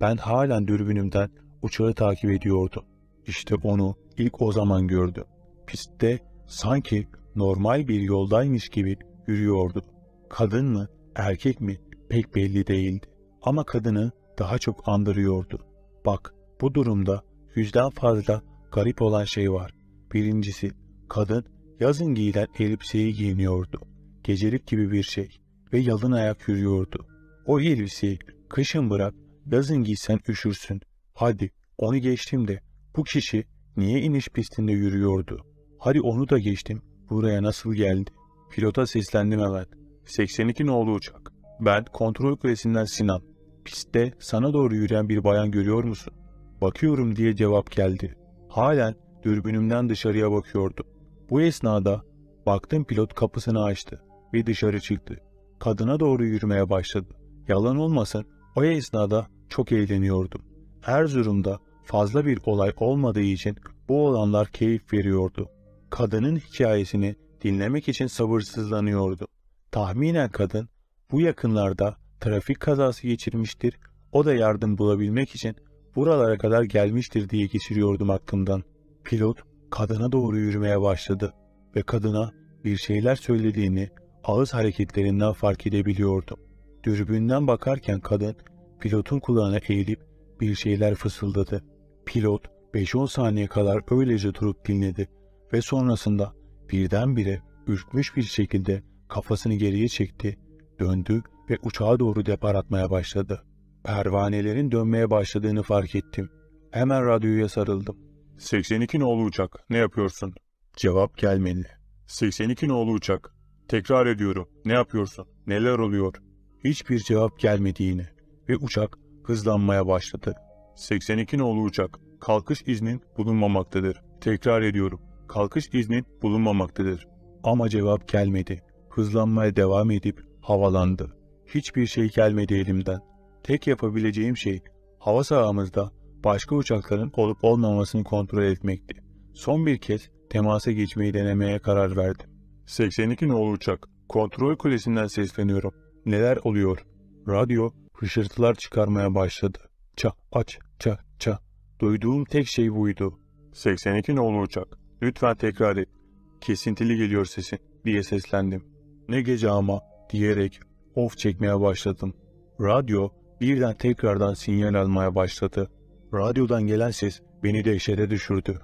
Ben halen dürbünümden uçağı takip ediyordum. İşte onu ilk o zaman gördüm. Pistte sanki normal bir yoldaymış gibi yürüyordu. Kadın mı, erkek mi pek belli değildi. Ama kadını daha çok andırıyordu. Bak, bu durumda yüzden fazla garip olan şey var. Birincisi, kadın yazın giyilen elbiseyi giyiniyordu. Gecelik gibi bir şey ve yalın ayak yürüyordu. O elbiseyi kışın bırak, yazın giysen üşürsün. Hadi onu geçtim de bu kişi niye iniş pistinde yürüyordu? Hadi onu da geçtim, buraya nasıl geldi? Pilota seslendim hemen. 82 nolu uçak. Ben kontrol kulesinden Sinan. Pistte sana doğru yürüyen bir bayan görüyor musun? Bakıyorum diye cevap geldi. Halen dürbünümden dışarıya bakıyordum. Bu esnada baktım pilot kapısını açtı ve dışarı çıktı. Kadına doğru yürümeye başladı. Yalan olmasın, o esnada çok eğleniyordum. Erzurum'da fazla bir olay olmadığı için bu olanlar keyif veriyordu. Kadının hikayesini dinlemek için sabırsızlanıyordu. Tahminen kadın bu yakınlarda trafik kazası geçirmiştir, o da yardım bulabilmek için buralara kadar gelmiştir diye geçiriyordum aklımdan. Pilot kadına doğru yürümeye başladı ve kadına bir şeyler söylediğini ağız hareketlerinden fark edebiliyordum. Dürbünden bakarken kadın pilotun kulağına eğilip bir şeyler fısıldadı. Pilot 5-10 saniye kadar öylece durup dinledi ve sonrasında birdenbire ürkmüş bir şekilde kafasını geriye çekti, döndü ve uçağa doğru depar atmaya başladı. Pervanelerin dönmeye başladığını fark ettim. Hemen radyoya sarıldım. 82 nolu uçak, ne yapıyorsun? Cevap gelmedi. 82 nolu uçak, tekrar ediyorum, ne yapıyorsun? Neler oluyor? Hiçbir cevap gelmediğini ve uçak hızlanmaya başladı. 82 nolu uçak, kalkış iznin bulunmamaktadır. Tekrar ediyorum, kalkış iznin bulunmamaktadır. Ama cevap gelmedi. Hızlanmaya devam edip havalandı. Hiçbir şey gelmedi elimden. Tek yapabileceğim şey hava sahamızda başka uçakların olup olmamasını kontrol etmekti. Son bir kez temasa geçmeyi denemeye karar verdim. 82 nolu uçak, kontrol kulesinden sesleniyorum. Neler oluyor? Radyo hışırtılar çıkarmaya başladı. Ça, aç, ça, ça. Duyduğum tek şey buydu. 82 nolu uçak, lütfen tekrar et. Kesintili geliyor sesin diye seslendim. Ne gece ama diyerek of çekmeye başladım. Radyo birden tekrardan sinyal almaya başladı. Radyodan gelen ses beni dehşete düşürdü.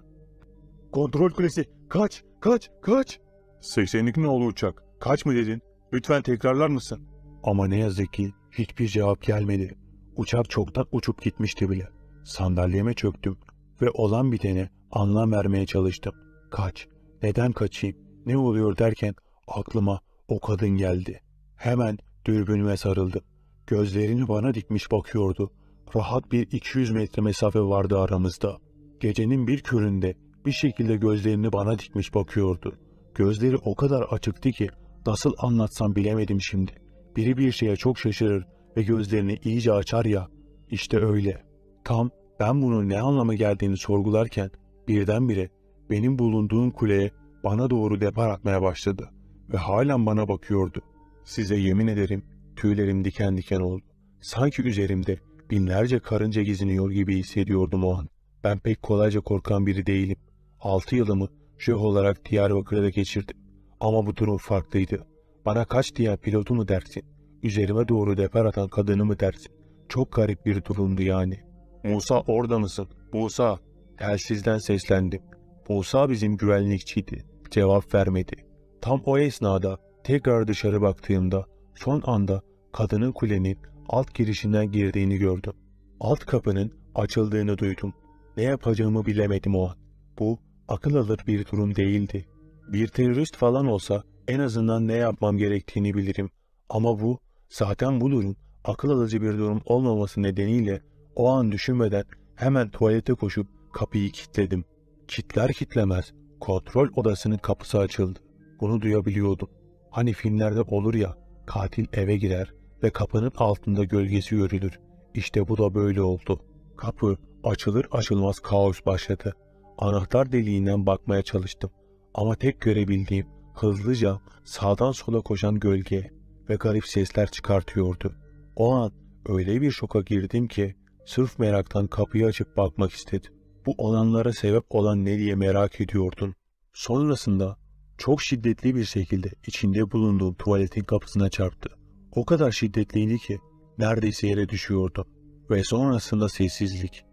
Kontrol kulesi, kaç, kaç, kaç. 82 nolu uçak, kaç mı dedin? Lütfen tekrarlar mısın? Ama ne yazık ki hiçbir cevap gelmedi. Uçak çoktan uçup gitmişti bile. Sandalyeme çöktüm ve olan bitene anlam vermeye çalıştım. Kaç, neden kaçayım, ne oluyor derken aklıma o kadın geldi. Hemen dürbünüme sarıldım. Gözlerini bana dikmiş bakıyordu. Rahat bir 200 metre mesafe vardı aramızda. Gecenin bir köründe bir şekilde gözlerini bana dikmiş bakıyordu. Gözleri o kadar açıktı ki nasıl anlatsam bilemedim şimdi. Biri bir şeye çok şaşırır ve gözlerini iyice açar ya, işte öyle. Tam ben bunun ne anlama geldiğini sorgularken birdenbire benim bulunduğum kuleye bana doğru depar atmaya başladı ve halen bana bakıyordu. Size yemin ederim tüylerim diken diken oldu. Sanki üzerimde binlerce karınca geziniyor gibi hissediyordum o an. Ben pek kolayca korkan biri değilim. 6 yılımı şef olarak Diyarbakır'da geçirdim. Ama bu durum farklıydı. Bana kaç diyen pilotu mu dersin? Üzerime doğru depar atan kadını mı dersin? Çok garip bir durumdu yani. Musa orada mısın? Musa. Telsizden seslendim. Musa bizim güvenlikçiydi. Cevap vermedi. Tam o esnada tekrar dışarı baktığımda son anda kadının kulenin alt girişinden girdiğini gördüm. Alt kapının açıldığını duydum. Ne yapacağımı bilemedim o an. Bu akıl alır bir durum değildi. Bir terörist falan olsa en azından ne yapmam gerektiğini bilirim. Ama bu, zaten bu durum akıl alıcı bir durum olmaması nedeniyle o an düşünmeden hemen tuvalete koşup kapıyı kilitledim. Kilitler kilitlemez kontrol odasının kapısı açıldı. Bunu duyabiliyordum. Hani filmlerde olur ya, katil eve girer ve kapının altında gölgesi görülür. İşte bu da böyle oldu. Kapı açılır açılmaz kaos başladı. Anahtar deliğinden bakmaya çalıştım. Ama tek görebildiğim hızlıca sağdan sola koşan gölge ve garip sesler çıkartıyordu. O an öyle bir şoka girdim ki sırf meraktan kapıyı açıp bakmak istedim. Bu olanlara sebep olan ne diye merak ediyordum. Sonrasında çok şiddetli bir şekilde içinde bulunduğum tuvaletin kapısına çarptı. O kadar şiddetliydi ki neredeyse yere düşüyordum. Ve sonrasında sessizlik.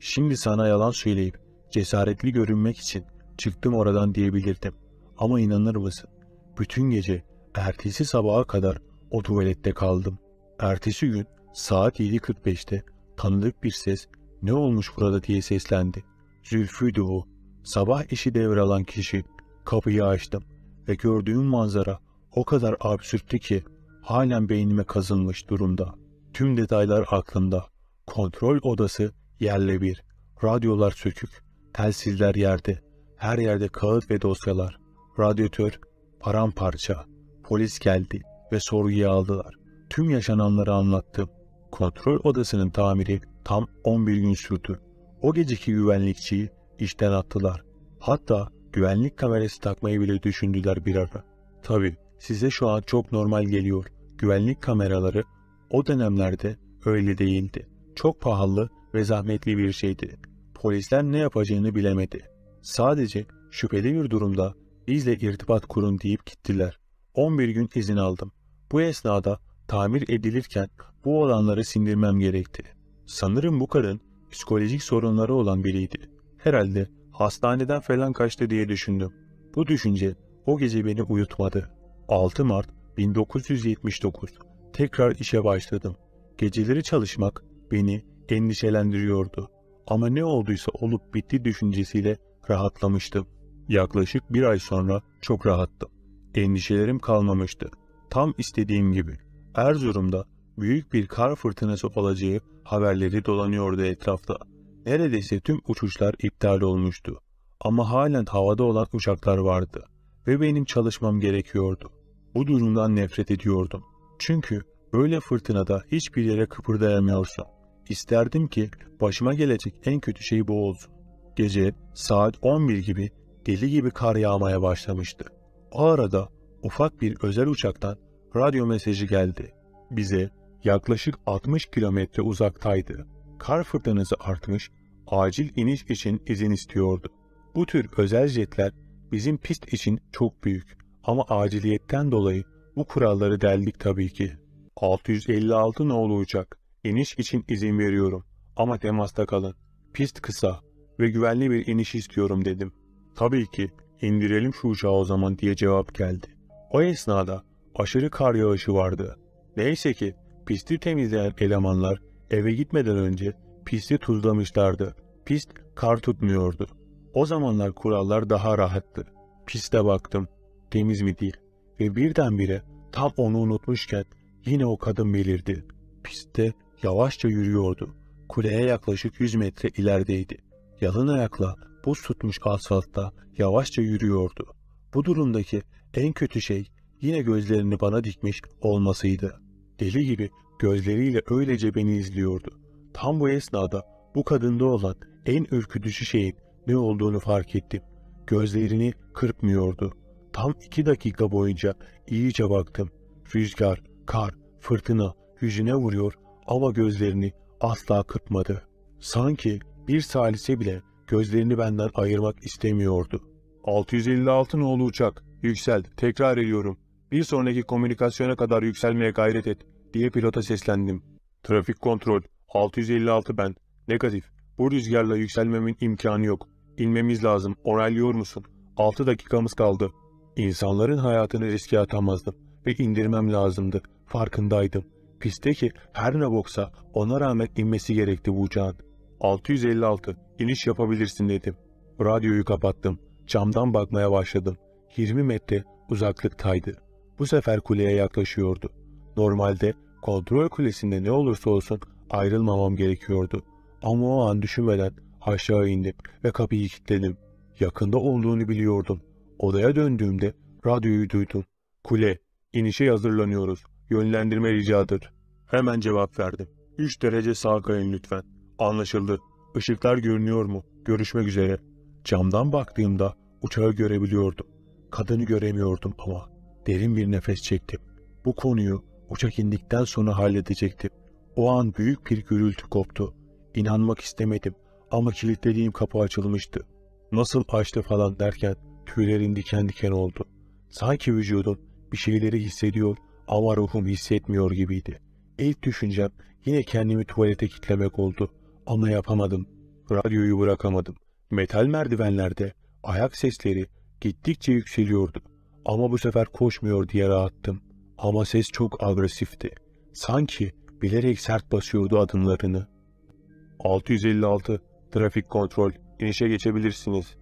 Şimdi sana yalan söyleyip cesaretli görünmek için çıktım oradan diyebilirdim. Ama inanır mısın? Bütün gece ertesi sabaha kadar o tuvalette kaldım. Ertesi gün saat 7:45'te tanıdık bir ses "Ne olmuş burada?" diye seslendi. Zülfü'ydü o. Sabah işi devralan kişi. Kapıyı açtım ve gördüğüm manzara o kadar absürttü ki halen beynime kazınmış durumda. Tüm detaylar aklımda. Kontrol odası yerle bir. Radyolar sökük. Telsizler yerde. Her yerde kağıt ve dosyalar. Radyatör paramparça. Polis geldi ve sorguya aldılar. Tüm yaşananları anlattım. Kontrol odasının tamiri tam 11 gün sürdü. O geceki güvenlikçiyi işten attılar. Hatta güvenlik kamerası takmayı bile düşündüler bir ara. Tabii size şu an çok normal geliyor. Güvenlik kameraları o dönemlerde öyle değildi. Çok pahalı ve zahmetli bir şeydi. Polisler ne yapacağını bilemedi. Sadece şüpheli bir durumda bizle irtibat kurun deyip gittiler. 11 gün izin aldım. Bu esnada tamir edilirken bu olanları sindirmem gerekti. Sanırım bu kadın psikolojik sorunları olan biriydi. Herhalde hastaneden falan kaçtı diye düşündüm. Bu düşünce o gece beni uyutmadı. 6 Mart 1979. Tekrar işe başladım. Geceleri çalışmak beni endişelendiriyordu. Ama ne olduysa olup bitti düşüncesiyle rahatlamıştım. Yaklaşık bir ay sonra çok rahattım. Endişelerim kalmamıştı. Tam istediğim gibi. Erzurum'da büyük bir kar fırtınası olacağı haberleri dolanıyordu etrafta. Neredeyse tüm uçuşlar iptal olmuştu. Ama halen havada olan uçaklar vardı. Ve benim çalışmam gerekiyordu. Bu durumdan nefret ediyordum. Çünkü böyle fırtınada hiçbir yere kıpırdayamıyorsun. İsterdim ki başıma gelecek en kötü şey bu olsun. Gece saat 11 gibi deli gibi kar yağmaya başlamıştı. O arada ufak bir özel uçaktan radyo mesajı geldi. Bize yaklaşık 60 kilometre uzaktaydı. Kar fırtınası artmış, acil iniş için izin istiyordu. Bu tür özel jetler bizim pist için çok büyük ama aciliyetten dolayı bu kuralları deldik tabii ki. 656 nolu uçak, iniş için izin veriyorum ama temasta kalın. Pist kısa ve güvenli bir iniş istiyorum dedim. Tabii ki indirelim şu uçağı o zaman diye cevap geldi. O esnada aşırı kar yağışı vardı. Neyse ki pisti temizleyen elemanlar eve gitmeden önce pisti tuzlamışlardı. Pist kar tutmuyordu. O zamanlar kurallar daha rahattı. Piste baktım. Temiz mi değil. Ve birdenbire tam onu unutmuşken yine o kadın belirdi. Pistte yavaşça yürüyordu. Kuleye yaklaşık 100 metre ilerideydi. Yalın ayakla buz tutmuş asfaltta yavaşça yürüyordu. Bu durumdaki en kötü şey yine gözlerini bana dikmiş olmasıydı. Deli gibi gözleriyle öylece beni izliyordu. Tam bu esnada bu kadında olan en ürkütücü şeyin ne olduğunu fark ettim. Gözlerini kırpmıyordu. Tam 2 dakika boyunca iyice baktım. Rüzgar, kar, fırtına yüzüne vuruyor ama gözlerini asla kırpmadı. Sanki bir salise bile gözlerini benden ayırmak istemiyordu. 656 nolu uçak, yüksel, tekrar ediyorum. Bir sonraki komünikasyona kadar yükselmeye gayret et diye pilota seslendim. Trafik kontrol 656 ben. Negatif. Bu rüzgarla yükselmemin imkanı yok. İnmemiz lazım. Onaylıyor musun? 6 dakikamız kaldı. İnsanların hayatını riske atamazdım ve indirmem lazımdı. Farkındaydım. Pistteki her ne boksa ona rağmen inmesi gerekti bu uçağın. 656. İniş yapabilirsin dedim. Radyoyu kapattım. Camdan bakmaya başladım. 20 metre uzaklıktaydı. Bu sefer kuleye yaklaşıyordu. Normalde kontrol kulesinde ne olursa olsun ayrılmamam gerekiyordu. Ama o an düşünmeden aşağı indim ve kapıyı kilitledim. Yakında olduğunu biliyordum. Odaya döndüğümde radyoyu duydum. Kule, inişe hazırlanıyoruz. Yönlendirme ricadır. Hemen cevap verdim. 3 derece sağa kayın lütfen. Anlaşıldı. Işıklar görünüyor mu? Görüşmek üzere. Camdan baktığımda uçağı görebiliyordum. Kadını göremiyordum ama derin bir nefes çektim. Bu konuyu uçak indikten sonra halledecektim. O an büyük bir gürültü koptu. İnanmak istemedim ama kilitlediğim kapı açılmıştı. Nasıl açtı falan derken tüylerim diken diken oldu. Sanki vücudum bir şeyleri hissediyor ama ruhum hissetmiyor gibiydi. İlk düşüncem yine kendimi tuvalete kilitlemek oldu ama yapamadım. Radyoyu bırakamadım. Metal merdivenlerde ayak sesleri gittikçe yükseliyordu. Ama bu sefer koşmuyor diye rahattım. Ama ses çok agresifti. Sanki bilerek sert basıyordu adımlarını. 656. Trafik kontrol. İnişe geçebilirsiniz.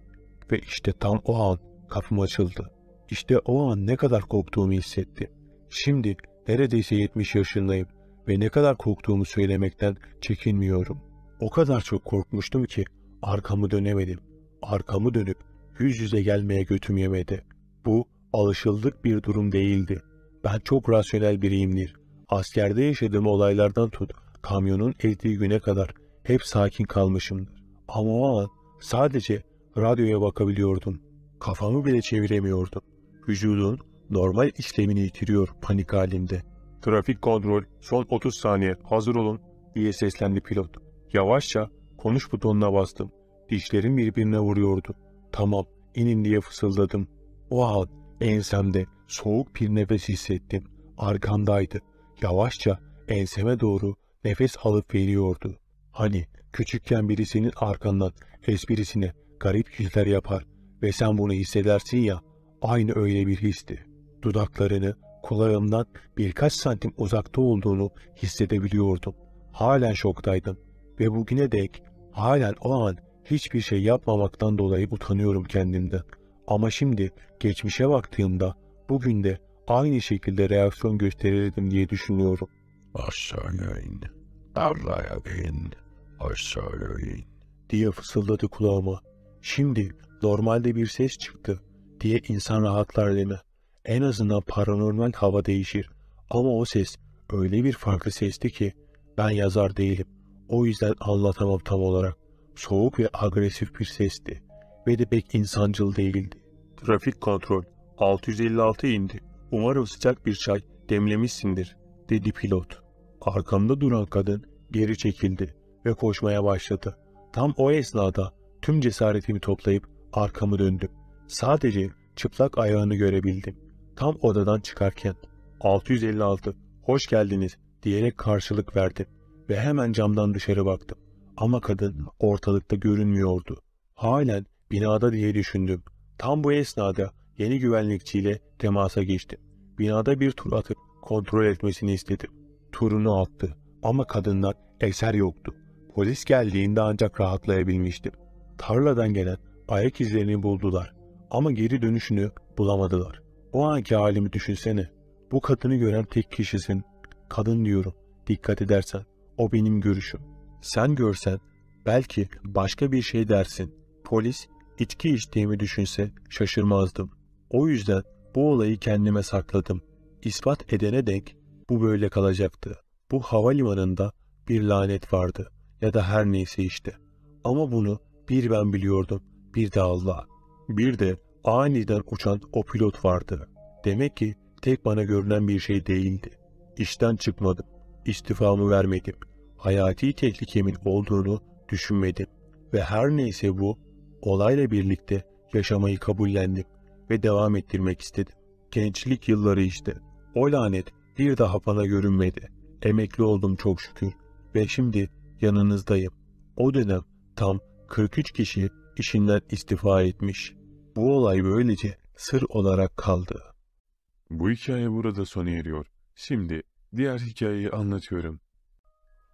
Ve işte tam o an kapım açıldı. İşte o an ne kadar korktuğumu hissettim. Şimdi neredeyse 70 yaşındayım ve ne kadar korktuğumu söylemekten çekinmiyorum. O kadar çok korkmuştum ki arkamı dönemedim. Arkamı dönüp yüz yüze gelmeye götüm yemedi. Bu alışıldık bir durum değildi. Ben çok rasyonel biriyimdir. Askerde yaşadığım olaylardan tut, kamyonun ezdiği güne kadar hep sakin kalmışımdır. Ama o an sadece radyoya bakabiliyordum. Kafamı bile çeviremiyordum. Vücudun normal işlemini yitiriyor panik halimde. Trafik kontrol, son 30 saniye hazır olun diye seslendi pilot. Yavaşça konuş butonuna bastım. Dişlerim birbirine vuruyordu. Tamam, inin diye fısıldadım. O an ensemde soğuk bir nefes hissettim. Arkamdaydı. Yavaşça enseme doğru nefes alıp veriyordu. Hani küçükken birisinin arkandan esprisine garip kişiler yapar ve sen bunu hissedersin ya, aynı öyle bir histi. Dudaklarını kulağımdan birkaç santim uzakta olduğunu hissedebiliyordum. Halen şoktaydım ve bugüne dek halen o an hiçbir şey yapmamaktan dolayı utanıyorum kendimden. Ama şimdi geçmişe baktığımda bugün de aynı şekilde reaksiyon gösterirdim diye düşünüyorum. Aşağı in, tarlaya in, aşağı in diye fısıldadı kulağıma. Şimdi normalde bir ses çıktı diye insan rahatlar deme. En azından paranormal hava değişir. Ama o ses öyle bir farklı sesti ki ben yazar değilim. O yüzden anlatamam tam olarak. Soğuk ve agresif bir sesti ve de pek insancıl değildi. Trafik kontrol 656 indi. Umarım sıcak bir çay demlemişsindir dedi pilot. Arkamda duran kadın geri çekildi ve koşmaya başladı. Tam o esnada tüm cesaretimi toplayıp arkamı döndüm. Sadece çıplak ayağını görebildim. Tam odadan çıkarken 656 hoş geldiniz diyerek karşılık verdim ve hemen camdan dışarı baktım. Ama kadın ortalıkta görünmüyordu. Halen binada diye düşündüm. Tam bu esnada yeni güvenlikçiyle temasa geçtim. Binada bir tur atıp kontrol etmesini istedim. Turunu attı ama kadından eser yoktu. Polis geldiğinde ancak rahatlayabilmiştim. Tarladan gelen ayak izlerini buldular ama geri dönüşünü bulamadılar. O anki halimi düşünsene. Bu kadını gören tek kişisin. Kadın diyorum, dikkat edersen. O benim görüşüm. Sen görsen belki başka bir şey dersin. Polis içki içtiğimi düşünse şaşırmazdım. O yüzden bu olayı kendime sakladım. İspat edene dek bu böyle kalacaktı. Bu havalimanında bir lanet vardı ya da her neyse işte. Ama bunu bir ben biliyordum, bir de Allah. Bir de aniden uçan o pilot vardı. Demek ki tek bana görünen bir şey değildi. İşten çıkmadım, istifamı vermedim. Hayati tehlikemin olduğunu düşünmedim ve her neyse bu olayla birlikte yaşamayı kabullendim ve devam ettirmek istedim. Gençlik yılları işte. O lanet bir daha bana görünmedi Emekli oldum çok şükür ve şimdi yanınızdayım. O dönem tam 43 kişi işinden istifa etmiş. Bu olay böylece sır olarak kaldı. Bu hikaye burada sona eriyor. Şimdi diğer hikayeyi anlatıyorum.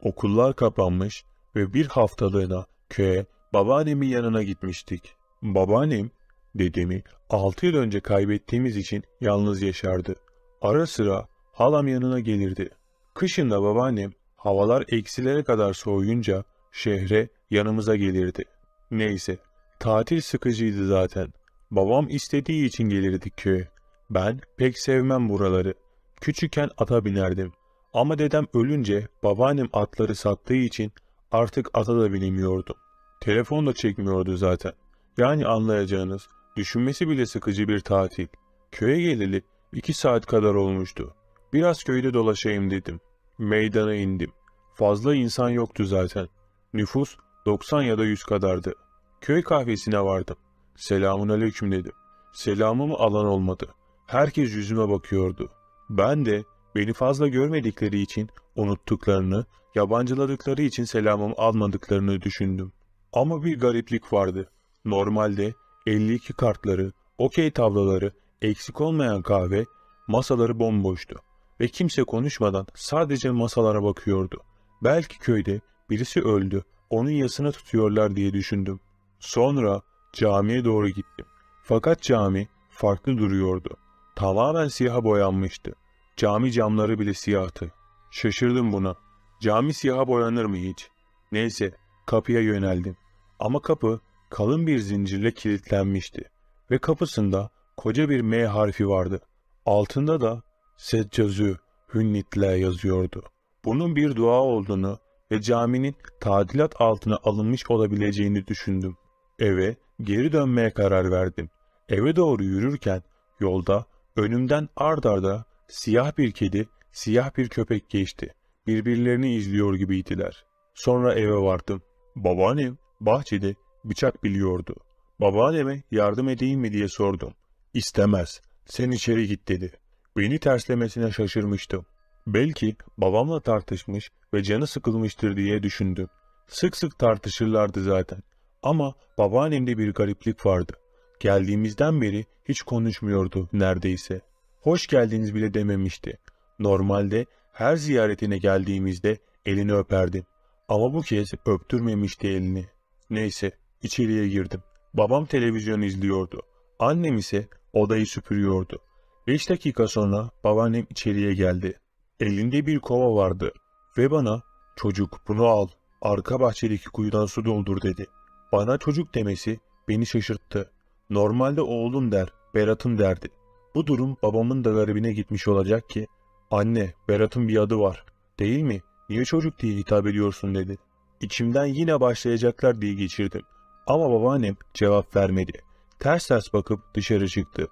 Okullar kapanmış ve bir haftalığına köye babaannemin yanına gitmiştik. Babaannem dedemi 6 yıl önce kaybettiğimiz için yalnız yaşardı. Ara sıra halam yanına gelirdi. Kışın da babaannem havalar eksilere kadar soğuyunca şehre yanımıza gelirdi. Neyse, tatil sıkıcıydı zaten. Babam istediği için gelirdik köye. Ben pek sevmem buraları. Küçükken ata binerdim. Ama dedem ölünce babaannem atları sattığı için artık ata da binemiyordum. Telefon da çekmiyordu zaten. Yani anlayacağınız, düşünmesi bile sıkıcı bir tatil. Köye geleli 2 saat kadar olmuştu. Biraz köyde dolaşayım dedim. Meydana indim. Fazla insan yoktu zaten. Nüfus 90 ya da 100 kadardı. Köy kahvesine vardım. Selamünaleyküm dedim. Selamımı alan olmadı. Herkes yüzüme bakıyordu. Ben de beni fazla görmedikleri için unuttuklarını, yabancıladıkları için selamımı almadıklarını düşündüm. Ama bir gariplik vardı. Normalde 52 kartları, okey tablaları, eksik olmayan kahve, masaları bomboştu. Ve kimse konuşmadan sadece masalara bakıyordu. Belki köyde birisi öldü, onun yasını tutuyorlar diye düşündüm. Sonra camiye doğru gittim. Fakat cami farklı duruyordu. Tamamen siyaha boyanmıştı. Cami camları bile siyahtı. Şaşırdım buna. Cami siyaha boyanır mı hiç? Neyse, kapıya yöneldim. Ama kapı kalın bir zincirle kilitlenmişti. Ve kapısında koca bir M harfi vardı. Altında da Seccazü Hünnit'le yazıyordu. Bunun bir dua olduğunu ve caminin tadilat altına alınmış olabileceğini düşündüm. Eve geri dönmeye karar verdim. Eve doğru yürürken yolda önümden ard arda siyah bir kedi, siyah bir köpek geçti. Birbirlerini izliyor gibiydiler. Sonra eve vardım. Babaannem bahçede bıçak biliyordu. Babaanneme yardım edeyim mi diye sordum. İstemez, sen içeri git dedi. Beni terslemesine şaşırmıştım. Belki babamla tartışmış ve canı sıkılmıştır diye düşündüm. Sık sık tartışırlardı zaten. Ama babaannemde bir gariplik vardı. Geldiğimizden beri hiç konuşmuyordu neredeyse. Hoş geldiniz bile dememişti. Normalde her ziyaretine geldiğimizde elini öperdim. Ama bu kez öptürmemişti elini. Neyse, içeriye girdim. Babam televizyon izliyordu. Annem ise odayı süpürüyordu. 5 dakika sonra babaannem içeriye geldi. Elinde bir kova vardı ve bana "Çocuk, bunu al, arka bahçedeki kuyudan su doldur" dedi. Bana çocuk demesi beni şaşırttı. Normalde oğlum der, Berat'ım derdi. Bu durum babamın da garibine gitmiş olacak ki, "Anne, Berat'ın bir adı var, değil mi? Niye çocuk diye hitap ediyorsun?" dedi. İçimden yine başlayacaklar diye geçirdim. Ama babaannem cevap vermedi. Ters ters bakıp dışarı çıktı.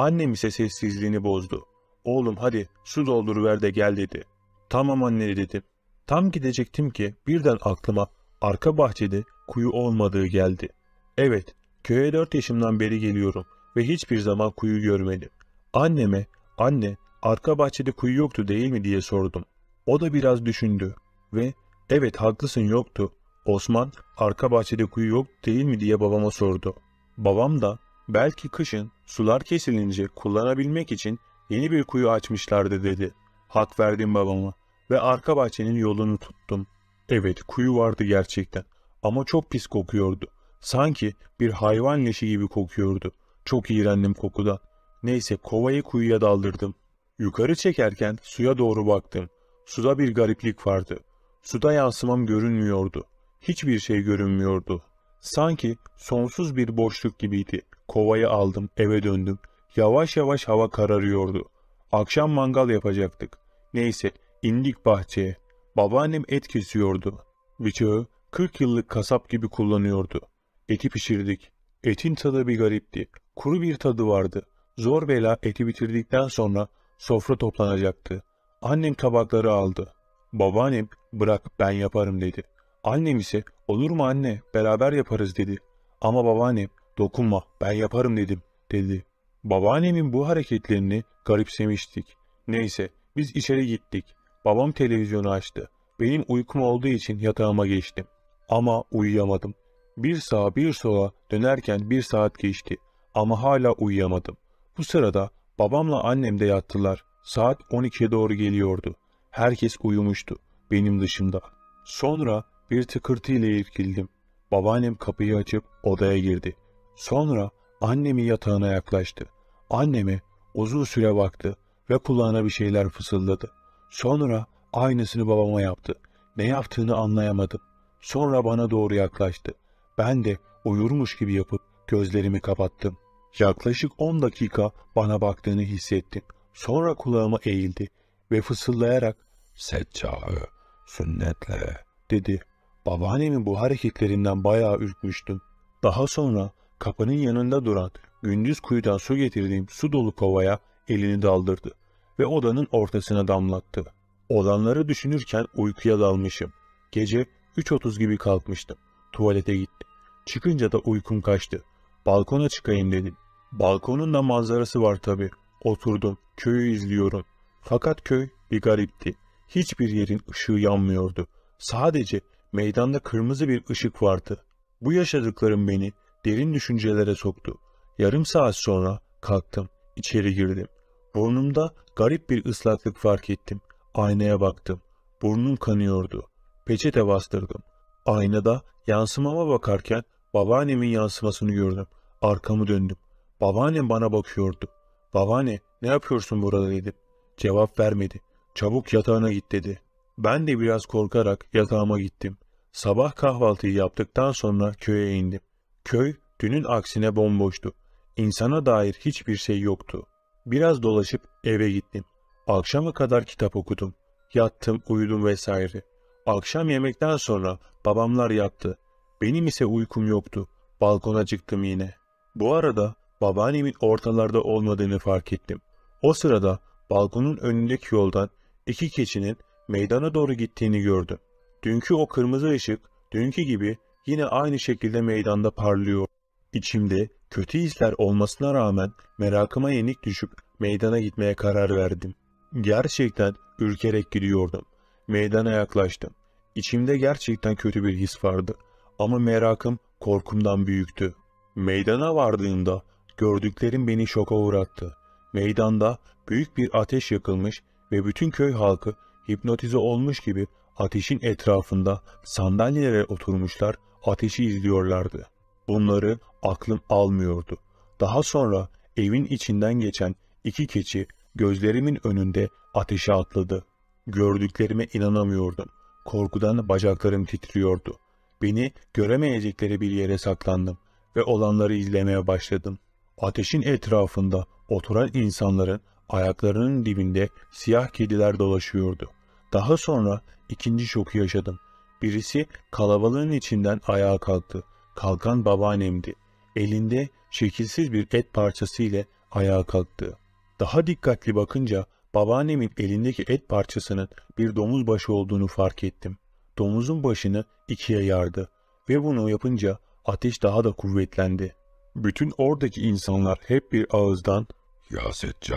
Annem ise sessizliğini bozdu. "Oğlum hadi su dolduruver de gel" dedi. "Tamam anne" dedim. Tam gidecektim ki birden aklıma arka bahçede kuyu olmadığı geldi. Evet, köye 4 yaşımdan beri geliyorum ve hiçbir zaman kuyu görmedim. Anneme, "Anne, arka bahçede kuyu yoktu değil mi?" diye sordum. O da biraz düşündü ve "Evet, haklısın, yoktu. Osman, arka bahçede kuyu yok değil mi?" diye babama sordu. Babam da "Belki kışın sular kesilince kullanabilmek için yeni bir kuyu açmışlardı" dedi. Hak verdim babama ve arka bahçenin yolunu tuttum. Evet, kuyu vardı gerçekten ama çok pis kokuyordu. Sanki bir hayvan leşi gibi kokuyordu. Çok iğrendim kokudan. Neyse, kovayı kuyuya daldırdım. Yukarı çekerken suya doğru baktım. Suda bir gariplik vardı. Suda yansımam görünmüyordu. Hiçbir şey görünmüyordu. Sanki sonsuz bir boşluk gibiydi. Kovayı aldım, eve döndüm. Yavaş yavaş hava kararıyordu. Akşam mangal yapacaktık. Neyse, indik bahçeye. Babaannem et kesiyordu. Bıçağı 40 yıllık kasap gibi kullanıyordu. Eti pişirdik. Etin tadı bir garipti. Kuru bir tadı vardı. Zor bela eti bitirdikten sonra sofra toplanacaktı. Annem tabakları aldı. Babaannem "Bırak, ben yaparım" dedi. Annem ise "Olur mu anne, beraber yaparız" dedi. Ama babaannem "Dokunma, ben yaparım" dedi. Babaannemin bu hareketlerini garipsemiştik. Neyse, biz içeri gittik. Babam televizyonu açtı. Benim uykum olduğu için yatağıma geçtim. Ama uyuyamadım. Bir sağa bir sola dönerken bir saat geçti. Ama hala uyuyamadım. Bu sırada babamla annem de yattılar. Saat 12'ye doğru geliyordu. Herkes uyumuştu. Benim dışımda. Sonra bir tıkırtı ile irkildim. Babaannem kapıyı açıp odaya girdi. Sonra annemin yatağına yaklaştı. Anneme uzun süre baktı ve kulağına bir şeyler fısıldadı. Sonra aynısını babama yaptı. Ne yaptığını anlayamadım. Sonra bana doğru yaklaştı. Ben de uyurmuş gibi yapıp gözlerimi kapattım. Yaklaşık 10 dakika bana baktığını hissettim. Sonra kulağıma eğildi ve fısıldayarak "Seccağı sünnetle" dedi. Babaannemin bu hareketlerinden bayağı ürkmüştüm. Daha sonra kapının yanında duran gündüz kuyudan su getirdiğim su dolu kovaya elini daldırdı ve odanın ortasına damlattı. Olanları düşünürken uykuya dalmışım. Gece 3:30 gibi kalkmıştım. Tuvalete gittim. Çıkınca da uykum kaçtı. Balkona çıkayım dedim. Balkonun da manzarası var tabii. Oturdum, köyü izliyorum. Fakat köy bir garipti. Hiçbir yerin ışığı yanmıyordu. Sadece meydanda kırmızı bir ışık vardı. Bu yaşadıklarım beni derin düşüncelere soktu. Yarım saat sonra kalktım, içeri girdim. Burnumda garip bir ıslaklık fark ettim. Aynaya baktım. Burnum kanıyordu. Peçete bastırdım. Aynada yansımama bakarken babaannemin yansımasını gördüm. Arkamı döndüm. Babaannem bana bakıyordu. "Babaanne, ne yapıyorsun burada?" dedim. Cevap vermedi. "Çabuk yatağına git" dedi. Ben de biraz korkarak yatağıma gittim. Sabah kahvaltıyı yaptıktan sonra köye indim. Köy dünün aksine bomboştu. İnsana dair hiçbir şey yoktu. Biraz dolaşıp eve gittim. Akşama kadar kitap okudum. Yattım, uyudum vesaire. Akşam yemekten sonra babamlar yattı. Benim ise uykum yoktu. Balkona çıktım yine. Bu arada babaannemin ortalarda olmadığını fark ettim. O sırada balkonun önündeki yoldan iki keçinin meydana doğru gittiğini gördüm. Dünkü o kırmızı ışık, dünkü gibi yine aynı şekilde meydanda parlıyor. İçimde kötü hisler olmasına rağmen merakıma yenik düşüp meydana gitmeye karar verdim. Gerçekten ürkerek gidiyordum. Meydana yaklaştım. İçimde gerçekten kötü bir his vardı. Ama merakım korkumdan büyüktü. Meydana vardığımda gördüklerim beni şoka uğrattı. Meydanda büyük bir ateş yakılmış ve bütün köy halkı hipnotize olmuş gibi ateşin etrafında sandalyelere oturmuşlar, ateşi izliyorlardı. Bunları aklım almıyordu. Daha sonra evin içinden geçen iki keçi gözlerimin önünde ateşe atladı. Gördüklerime inanamıyordum. Korkudan bacaklarım titriyordu. Beni göremeyecekleri bir yere saklandım ve olanları izlemeye başladım. Ateşin etrafında oturan insanların ayaklarının dibinde siyah kediler dolaşıyordu. Daha sonra ikinci şoku yaşadım. Birisi kalabalığın içinden ayağa kalktı. Kalkan babaannemdi. Elinde şekilsiz bir et parçası ile ayağa kalktı. Daha dikkatli bakınca babaannemin elindeki et parçasının bir domuz başı olduğunu fark ettim. Domuzun başını ikiye yardı ve bunu yapınca ateş daha da kuvvetlendi. Bütün oradaki insanlar hep bir ağızdan "Ya Secca,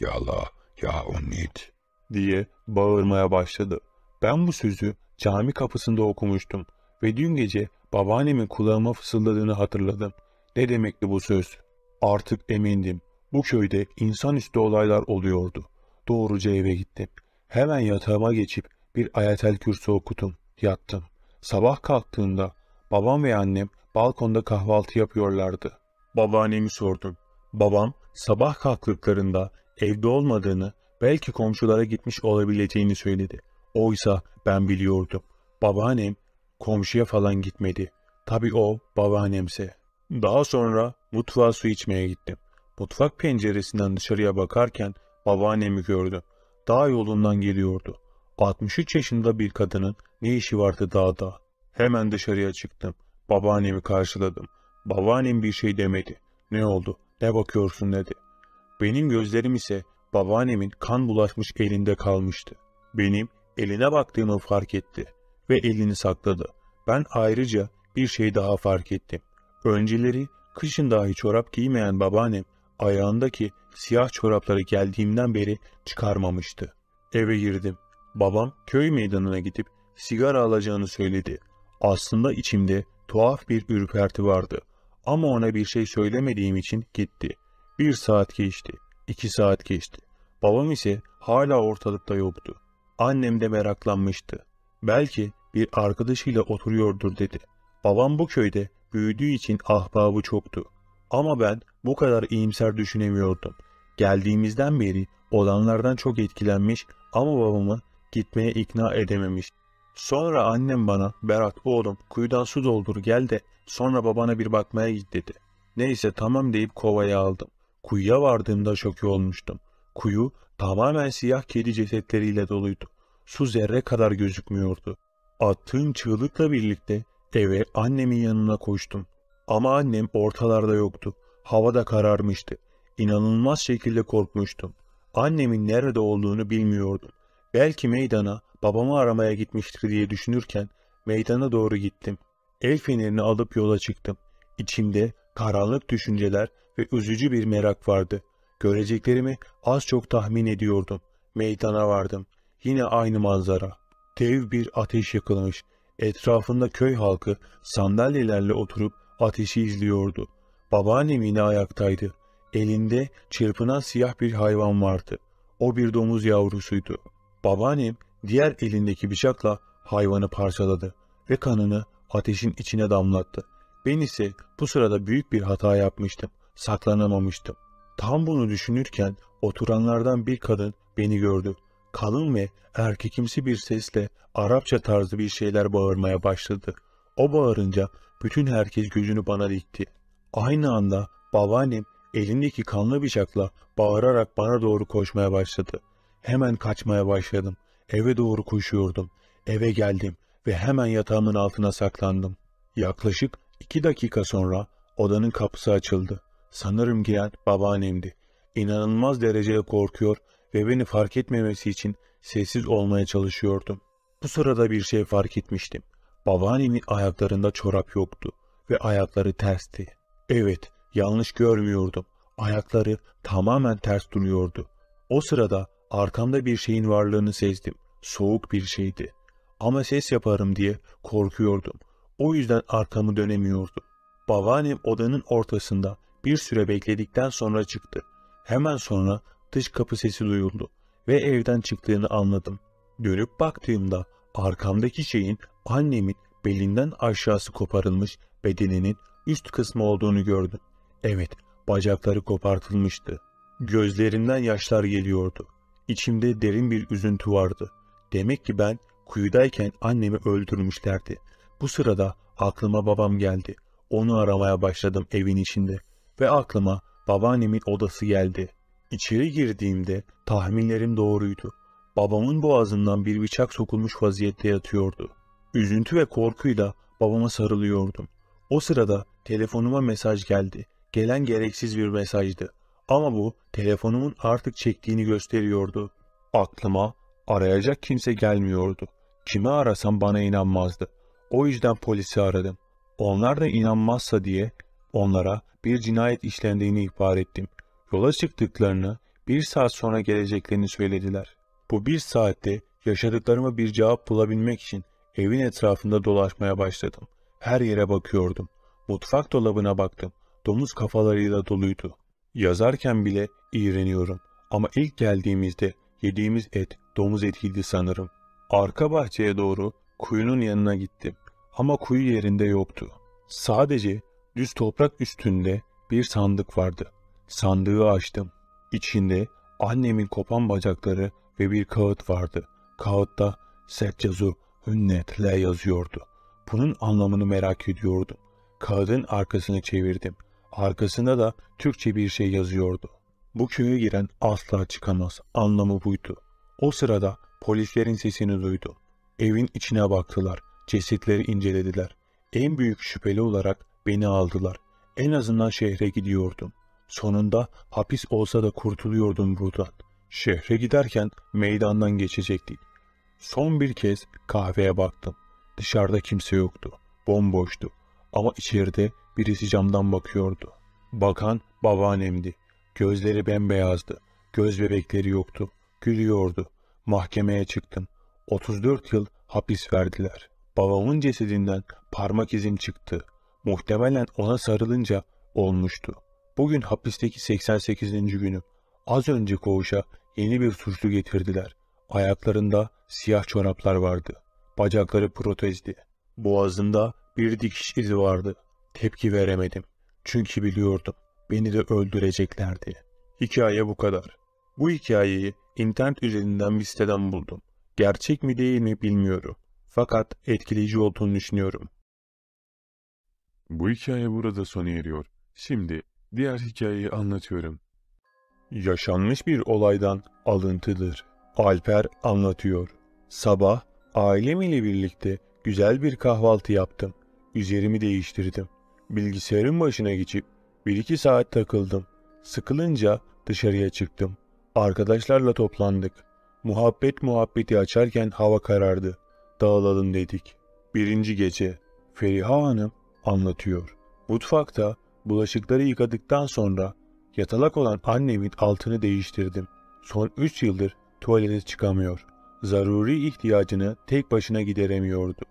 ya la, ya Unnit" diye bağırmaya başladı. Ben bu sözü cami kapısında okumuştum ve dün gece babaannemin kulağıma fısıldadığını hatırladım. Ne demekti bu söz? Artık emindim. Bu köyde insanüstü olaylar oluyordu. Doğruca eve gittim. Hemen yatağıma geçip bir Ayetel Kürsi okudum. Yattım. Sabah kalktığımda babam ve annem balkonda kahvaltı yapıyorlardı. Babaannemi sordum. Babam sabah kalktıklarında evde olmadığını, belki komşulara gitmiş olabileceğini söyledi. Oysa ben biliyordum. Babaannem komşuya falan gitmedi. Tabii o babaannemse. Daha sonra mutfağa su içmeye gittim. Mutfak penceresinden dışarıya bakarken babaannemi gördüm. Dağ yolundan geliyordu. 63 yaşında bir kadının ne işi vardı dağda? Hemen dışarıya çıktım. Babaannemi karşıladım. Babaannem bir şey demedi. "Ne oldu? Ne bakıyorsun?" dedi. Benim gözlerim ise babaannemin kan bulaşmış elinde kalmıştı. Benim eline baktığımı fark etti ve elini sakladı. Ben ayrıca bir şey daha fark ettim. Önceleri kışın dahi çorap giymeyen babaannem ayağındaki siyah çorapları geldiğimden beri çıkarmamıştı. Eve girdim. Babam köy meydanına gidip sigara alacağını söyledi. Aslında içimde tuhaf bir ürperti vardı. Ama ona bir şey söylemediğim için gitti. 1 saat geçti. 2 saat geçti. Babam ise hala ortalıkta yoktu. Annem de meraklanmıştı. Belki bir arkadaşıyla oturuyordur dedi. Babam bu köyde büyüdüğü için ahbabı çoktu. Ama ben bu kadar iyimser düşünemiyordum. Geldiğimizden beri olanlardan çok etkilenmiş ama babamı gitmeye ikna edememiş. Sonra annem bana "Berat oğlum kuyudan su doldur gel de sonra babana bir bakmaya git" dedi. Neyse tamam deyip kovayı aldım. Kuyuya vardığımda şok olmuştum. Kuyu tamamen siyah kedi cesetleriyle doluydu. Su zerre kadar gözükmüyordu. Attığım çığlıkla birlikte eve annemin yanına koştum. Ama annem ortalarda yoktu. Hava da kararmıştı. İnanılmaz şekilde korkmuştum. Annemin nerede olduğunu bilmiyordum. Belki meydana babamı aramaya gitmiştir diye düşünürken meydana doğru gittim. El fenerini alıp yola çıktım. İçimde karanlık düşünceler ve üzücü bir merak vardı. Göreceklerimi az çok tahmin ediyordum. Meydana vardım. Yine aynı manzara. Dev bir ateş yakılmış. Etrafında köy halkı sandalyelerle oturup ateşi izliyordu. Babaannem yine ayaktaydı. Elinde çırpınan siyah bir hayvan vardı. O bir domuz yavrusuydu. Babaannem diğer elindeki bıçakla hayvanı parçaladı ve kanını ateşin içine damlattı. Ben ise bu sırada büyük bir hata yapmıştım. Saklanamamıştım. Tam bunu düşünürken oturanlardan bir kadın beni gördü. Kalın ve erkekimsi bir sesle Arapça tarzı bir şeyler bağırmaya başladı. O bağırınca bütün herkes gözünü bana dikti. Aynı anda babaannem elindeki kanlı bıçakla bağırarak bana doğru koşmaya başladı. Hemen kaçmaya başladım. Eve doğru koşuyordum. Eve geldim ve hemen yatağımın altına saklandım. Yaklaşık 2 dakika sonra odanın kapısı açıldı. Sanırım giren babaannemdi. İnanılmaz derecede korkuyor ve beni fark etmemesi için sessiz olmaya çalışıyordum. Bu sırada bir şey fark etmiştim. Babaannemin ayaklarında çorap yoktu ve ayakları tersti. Evet, yanlış görmüyordum. Ayakları tamamen ters duruyordu. O sırada arkamda bir şeyin varlığını sezdim. Soğuk bir şeydi. Ama ses yaparım diye korkuyordum. O yüzden arkamı dönemiyordum. Babaannem odanın ortasında bir süre bekledikten sonra çıktı. Hemen sonra dış kapı sesi duyuldu ve evden çıktığını anladım. Dönüp baktığımda arkamdaki şeyin annemin belinden aşağısı koparılmış bedeninin üst kısmı olduğunu gördüm. Evet, bacakları kopartılmıştı. Gözlerinden yaşlar geliyordu. İçimde derin bir üzüntü vardı. Demek ki ben kuyudayken annemi öldürmüşlerdi. Bu sırada aklıma babam geldi. Onu aramaya başladım evin içinde ve aklıma babaannemin odası geldi. İçeri girdiğimde tahminlerim doğruydu. Babamın boğazından bir bıçak sokulmuş vaziyette yatıyordu. Üzüntü ve korkuyla babama sarılıyordum. O sırada telefonuma mesaj geldi. Gelen gereksiz bir mesajdı. Ama bu telefonumun artık çektiğini gösteriyordu. Aklıma arayacak kimse gelmiyordu. Kimi arasam bana inanmazdı. O yüzden polisi aradım. Onlar da inanmazsa diye onlara bir cinayet işlendiğini ihbar ettim. Yola çıktıklarını 1 saat sonra geleceklerini söylediler. Bu 1 saatte yaşadıklarıma bir cevap bulabilmek için evin etrafında dolaşmaya başladım. Her yere bakıyordum. Mutfak dolabına baktım. Domuz kafalarıyla doluydu. Yazarken bile iğreniyorum. Ama ilk geldiğimizde yediğimiz et domuz etiydi sanırım. Arka bahçeye doğru kuyunun yanına gittim. Ama kuyu yerinde yoktu. Sadece düz toprak üstünde bir sandık vardı. Sandığı açtım. İçinde annemin kopan bacakları ve bir kağıt vardı. Kağıtta "Seccazu Hünnetle" yazıyordu. Bunun anlamını merak ediyordum. Kağıdın arkasını çevirdim. Arkasında da Türkçe bir şey yazıyordu. Bu köye giren asla çıkamaz. Anlamı buydu. O sırada polislerin sesini duydum. Evin içine baktılar. Cesetleri incelediler. En büyük şüpheli olarak beni aldılar. En azından şehre gidiyordum. Sonunda hapis olsa da kurtuluyordum buradan. Şehre giderken meydandan geçecektik. Son bir kez kahveye baktım. Dışarıda kimse yoktu. Bomboştu. Ama içeride birisi camdan bakıyordu. Bakan babaannemdi. Gözleri bembeyazdı. Göz bebekleri yoktu. Gülüyordu. Mahkemeye çıktım. 34 yıl hapis verdiler. Babamın cesedinden parmak izim çıktı. Muhtemelen ona sarılınca olmuştu. Bugün hapisteki 88. günüm. Az önce koğuşa yeni bir suçlu getirdiler. Ayaklarında siyah çoraplar vardı. Bacakları protezdi. Boğazında bir dikiş izi vardı. Tepki veremedim. Çünkü biliyordum. Beni de öldüreceklerdi. Hikaye bu kadar. Bu hikayeyi internet üzerinden bir siteden buldum. Gerçek mi değil mi bilmiyorum. Fakat etkileyici olduğunu düşünüyorum. Bu hikaye burada sona eriyor. Şimdi diğer hikayeyi anlatıyorum. Yaşanmış bir olaydan alıntıdır. Alper anlatıyor. Sabah ailem ile birlikte güzel bir kahvaltı yaptım. Üzerimi değiştirdim. Bilgisayarın başına geçip 1-2 saat takıldım. Sıkılınca dışarıya çıktım. Arkadaşlarla toplandık. Muhabbeti açarken hava karardı. Dağılalım dedik. Birinci gece. Feriha Hanım anlatıyor. Mutfakta bulaşıkları yıkadıktan sonra yatalak olan annemin altını değiştirdim. Son 3 yıldır tuvalete çıkamıyor. Zaruri ihtiyacını tek başına gideremiyordu.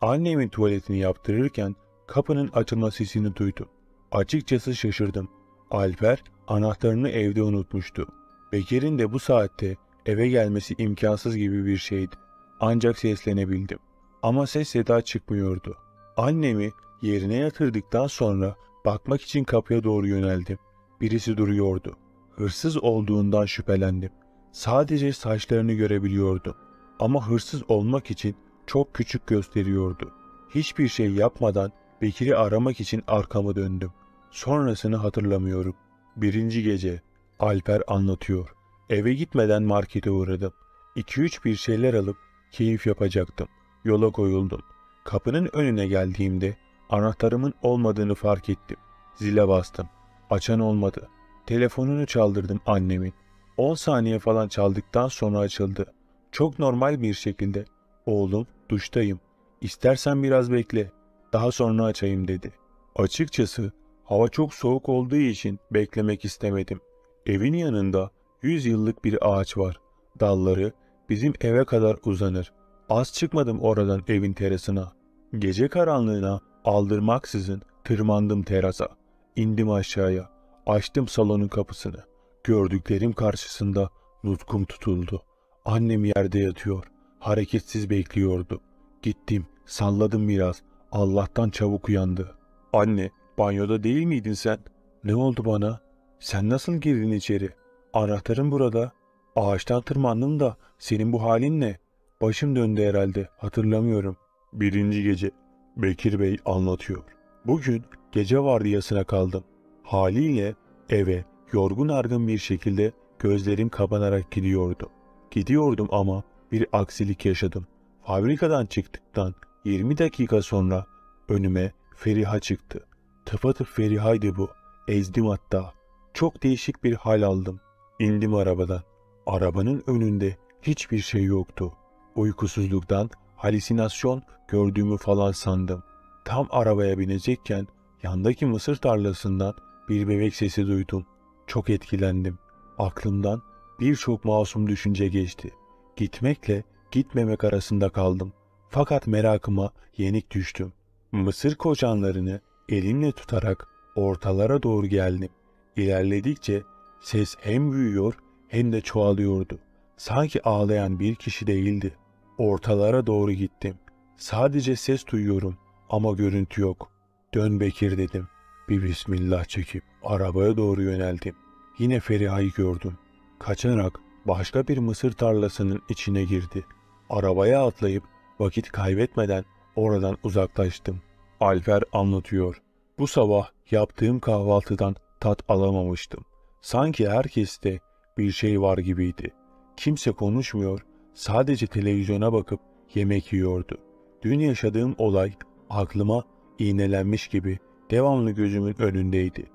Annemin tuvaletini yaptırırken kapının açılma sesini duydum. Açıkçası şaşırdım. Alper anahtarını evde unutmuştu. Bekir'in de bu saatte eve gelmesi imkansız gibi bir şeydi. Ancak seslenebildim. Ama ses seda çıkmıyordu. Annemi yerine yatırdıktan sonra bakmak için kapıya doğru yöneldim. Birisi duruyordu. Hırsız olduğundan şüphelendim. Sadece saçlarını görebiliyordum. Ama hırsız olmak için çok küçük gösteriyordu. Hiçbir şey yapmadan Bekir'i aramak için arkamı döndüm. Sonrasını hatırlamıyorum. Birinci gece. Alper anlatıyor. Eve gitmeden markete uğradım. 2-3 bir şeyler alıp keyif yapacaktım. Yola koyuldum. Kapının önüne geldiğimde anahtarımın olmadığını fark ettim. Zile bastım. Açan olmadı. Telefonunu çaldırdım annemin. 10 saniye falan çaldıktan sonra açıldı. Çok normal bir şekilde "Oğlum, duştayım. İstersen biraz bekle. Daha sonra açayım." dedi. Açıkçası hava çok soğuk olduğu için beklemek istemedim. Evin yanında 100 yıllık bir ağaç var. Dalları bizim eve kadar uzanır. Az çıkmadım oradan evin terasına. Gece karanlığına aldırmaksızın tırmandım terasa. İndim aşağıya. Açtım salonun kapısını. Gördüklerim karşısında nutkum tutuldu. Annem yerde yatıyor. Hareketsiz bekliyordu. Gittim, salladım biraz. Allah'tan çabuk uyandı. "Anne, banyoda değil miydin sen? Ne oldu bana? Sen nasıl girdin içeri? Anahtarım burada. Ağaçtan tırmandım da senin bu halin ne? Başım döndü herhalde. Hatırlamıyorum." Birinci gece. Bekir Bey anlatıyor. "Bugün gece vardiyasına kaldım. Haliyle eve yorgun argın bir şekilde gözlerim kapanarak gidiyordu. Gidiyordum ama bir aksilik yaşadım. Fabrikadan çıktıktan 20 dakika sonra önüme Feriha çıktı. Tıpatıp Feriha'ydı bu. Ezdim hatta. Çok değişik bir hal aldım. İndim arabadan. Arabanın önünde hiçbir şey yoktu. Uykusuzluktan halüsinasyon gördüğümü falan sandım. Tam arabaya binecekken yandaki mısır tarlasından bir bebek sesi duydum. Çok etkilendim. Aklımdan birçok masum düşünce geçti. Gitmekle gitmemek arasında kaldım. Fakat merakıma yenik düştüm. Mısır kocanlarını elimle tutarak ortalara doğru geldim. İlerledikçe ses hem büyüyor hem de çoğalıyordu. Sanki ağlayan bir kişi değildi. Ortalara doğru gittim. Sadece ses duyuyorum ama görüntü yok. "Dön Bekir," dedim. Bir bismillah çekip arabaya doğru yöneldim. Yine Feriha'yı gördüm. Kaçarak başka bir mısır tarlasının içine girdi. Arabaya atlayıp vakit kaybetmeden oradan uzaklaştım. Alper anlatıyor. "Bu sabah yaptığım kahvaltıdan tat alamamıştım. Sanki herkeste bir şey var gibiydi. Kimse konuşmuyor, sadece televizyona bakıp yemek yiyordu. Dün yaşadığım olay aklıma iğnelenmiş gibi devamlı gözümün önündeydi.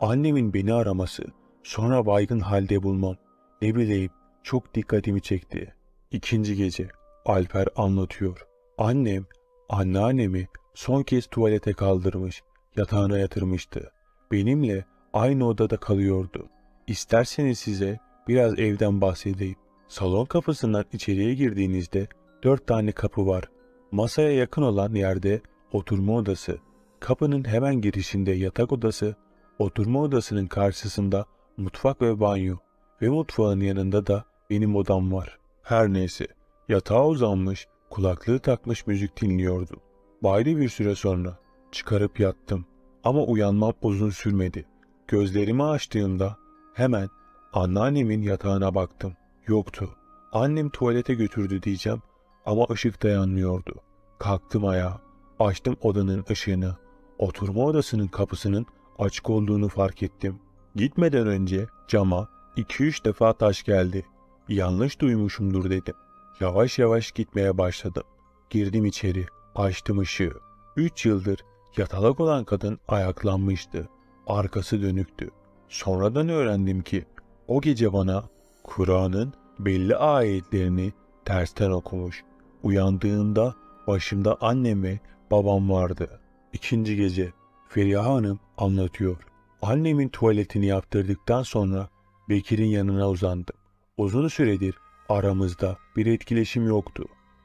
Annemin beni araması, sonra baygın halde bulmam, ne bileyim, çok dikkatimi çekti." İkinci gece. Alper anlatıyor. "Annem, anneannemi son kez tuvalete kaldırmış, yatağına yatırmıştı. Benimle aynı odada kalıyordu. İsterseniz size biraz evden bahsedeyim. Salon kapısından içeriye girdiğinizde 4 tane kapı var. Masaya yakın olan yerde oturma odası, kapının hemen girişinde yatak odası, oturma odasının karşısında mutfak ve banyo ve mutfağın yanında da benim odam var. Her neyse, yatağa uzanmış, kulaklığı takmış müzik dinliyordum. Baydı bir süre sonra çıkarıp yattım ama uyanma uzun sürmedi. Gözlerimi açtığımda hemen anneannemin yatağına baktım. Yoktu. Annem tuvalete götürdü diyeceğim ama ışık dayanmıyordu. Kalktım ayağa, açtım odanın ışığını. Oturma odasının kapısının açık olduğunu fark ettim. Gitmeden önce cama 2-3 defa taş geldi. Yanlış duymuşumdur dedim. Yavaş yavaş gitmeye başladım. Girdim içeri, açtım ışığı. 3 yıldır yatalak olan kadın ayaklanmıştı. Arkası dönüktü. Sonradan öğrendim ki o gece bana Kur'an'ın belli ayetlerini tersten okumuş. Uyandığımda başımda annem ve babam vardı. İkinci gece. Feriha Hanım anlatıyor. Annemin tuvaletini yaptırdıktan sonra Bekir'in yanına uzandım. Uzun süredir aramızda bir etkileşim yoktu.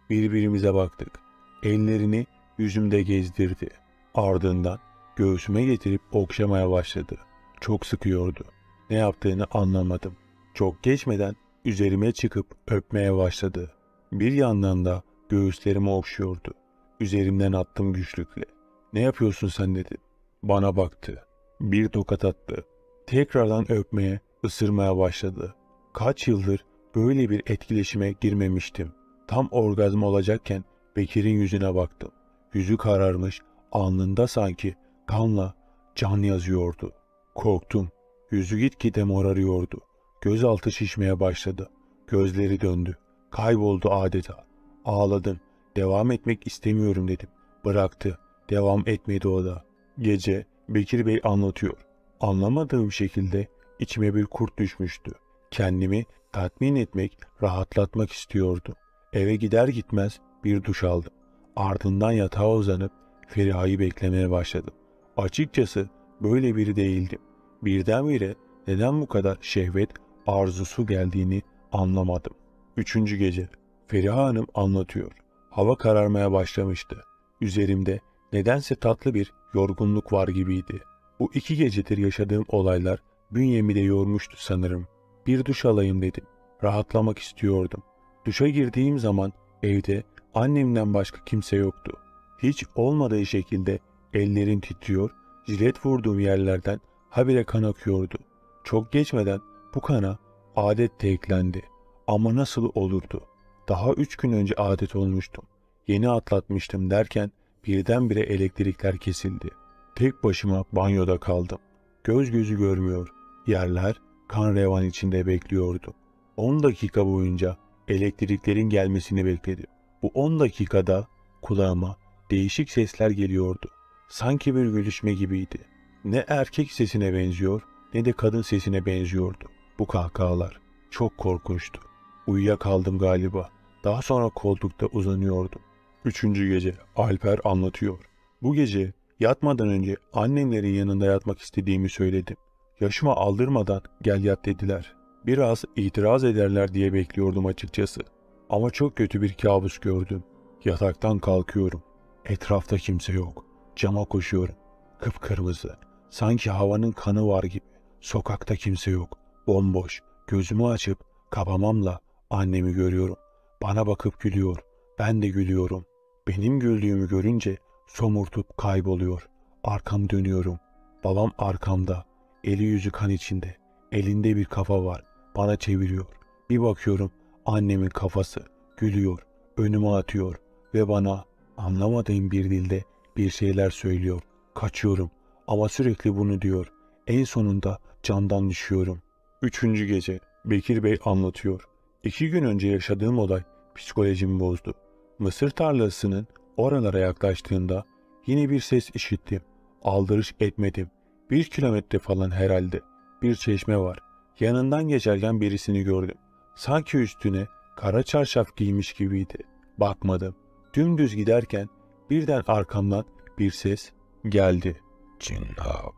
Birbirimize baktık. Ellerini yüzümde gezdirdi. Ardından göğsüme getirip okşamaya başladı. Çok sıkıyordu. Ne yaptığını anlamadım. Çok geçmeden üzerime çıkıp öpmeye başladı. Bir yandan da göğüslerimi okşuyordu. Üzerimden attım güçlükle. "Ne yapıyorsun sen?" dedi. Bana baktı. Bir tokat attı. Tekrardan öpmeye, ısırmaya başladı. Kaç yıldır böyle bir etkileşime girmemiştim. Tam orgazm olacakken Bekir'in yüzüne baktım. Yüzü kararmış, alnında sanki kanla can yazıyordu. Korktum. Yüzü gitgide morarıyordu. Gözaltı şişmeye başladı. Gözleri döndü. Kayboldu adeta. Ağladım. "Devam etmek istemiyorum" dedim. Bıraktı. Devam etmedi o da. Gece Bekir Bey anlatıyor. Anlamadığım şekilde içime bir kurt düşmüştü. Kendimi tatmin etmek, rahatlatmak istiyordum. Eve gider gitmez bir duş aldım. Ardından yatağa uzanıp Feriha'yı beklemeye başladım. Açıkçası böyle biri değildim. Birdenbire neden bu kadar şehvet arzusu geldiğini anlamadım. Üçüncü gece. Feriha Hanım anlatıyor. Hava kararmaya başlamıştı. Üzerimde nedense tatlı bir yorgunluk var gibiydi. Bu 2 gecedir yaşadığım olaylar bünyemi de yormuştu sanırım. Bir duş alayım dedim. Rahatlamak istiyordum. Duşa girdiğim zaman evde annemden başka kimse yoktu. Hiç olmadığı şekilde ellerim titriyor, jilet vurduğum yerlerden habire kan akıyordu. Çok geçmeden bu kana adet de eklendi. Ama nasıl olurdu? Daha 3 gün önce adet olmuştum. Yeni atlatmıştım derken birdenbire elektrikler kesildi. Tek başıma banyoda kaldım. Göz gözü görmüyor. Yerler kan revan içinde bekliyordu. 10 dakika boyunca elektriklerin gelmesini bekledim. Bu 10 dakikada kulağıma değişik sesler geliyordu. Sanki bir gülüşme gibiydi. Ne erkek sesine benziyor ne de kadın sesine benziyordu. Bu kahkahalar çok korkunçtu. Uyuyakaldım galiba. Daha sonra koltukta uzanıyordum. Üçüncü gece. Alper anlatıyor. Bu gece yatmadan önce annemlerin yanında yatmak istediğimi söyledim. Yaşıma aldırmadan gel yat dediler. Biraz itiraz ederler diye bekliyordum açıkçası. Ama çok kötü bir kabus gördüm. Yataktan kalkıyorum. Etrafta kimse yok. Cama koşuyorum. Kıpkırmızı. Sanki havanın kanı var gibi. Sokakta kimse yok. Bomboş. Gözümü açıp kapamamla annemi görüyorum. Bana bakıp gülüyor. Ben de gülüyorum. Benim güldüğümü görünce somurtup kayboluyor. Arkamı dönüyorum. Babam arkamda. Eli yüzü kan içinde. Elinde bir kafa var. Bana çeviriyor. Bir bakıyorum annemin kafası. Gülüyor. Önüme atıyor. Ve bana anlamadığım bir dilde bir şeyler söylüyor. Kaçıyorum. Ama sürekli bunu diyor. En sonunda camdan düşüyorum. Üçüncü gece. Bekir Bey anlatıyor. 2 gün önce yaşadığım olay psikolojimi bozdu. Mısır tarlasının oralara yaklaştığında yine bir ses işittim. Aldırış etmedim. 1 kilometre falan herhalde. Bir çeşme var. Yanından geçerken birisini gördüm. Sanki üstüne kara çarşaf giymiş gibiydi. Bakmadım. Dümdüz giderken birden arkamdan bir ses geldi. "Cinnab."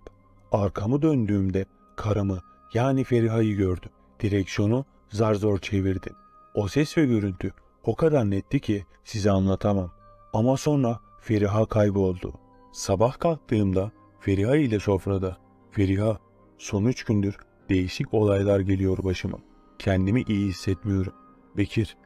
Arkamı döndüğümde karımı yani Feriha'yı gördüm. Direksiyonu zar zor çevirdim. O ses ve görüntü O kadar netti ki size anlatamam. Ama sonra Feriha kayboldu. Sabah kalktığımda Feriha ile sofrada. Feriha, son 3 gündür değişik olaylar geliyor başıma. Kendimi iyi hissetmiyorum. Bekir,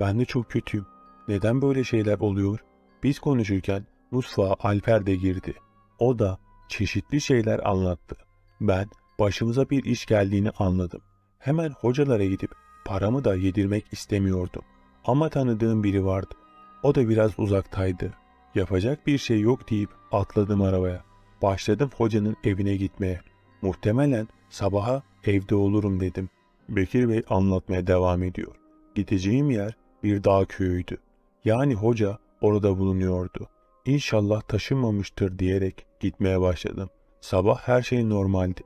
ben de çok kötüyüm. Neden böyle şeyler oluyor? Biz konuşurken mutfağa Alper de girdi. O da çeşitli şeyler anlattı. Ben başımıza bir iş geldiğini anladım. Hemen hocalara gidip paramı da yedirmek istemiyordum. Ama tanıdığım biri vardı. O da biraz uzaktaydı. Yapacak bir şey yok deyip atladım arabaya. Başladım hocanın evine gitmeye. Muhtemelen sabaha evde olurum dedim. Bekir Bey anlatmaya devam ediyor. Gideceğim yer bir dağ köyüydü. Yani hoca orada bulunuyordu. İnşallah taşınmamıştır diyerek gitmeye başladım. Sabah her şey normaldi.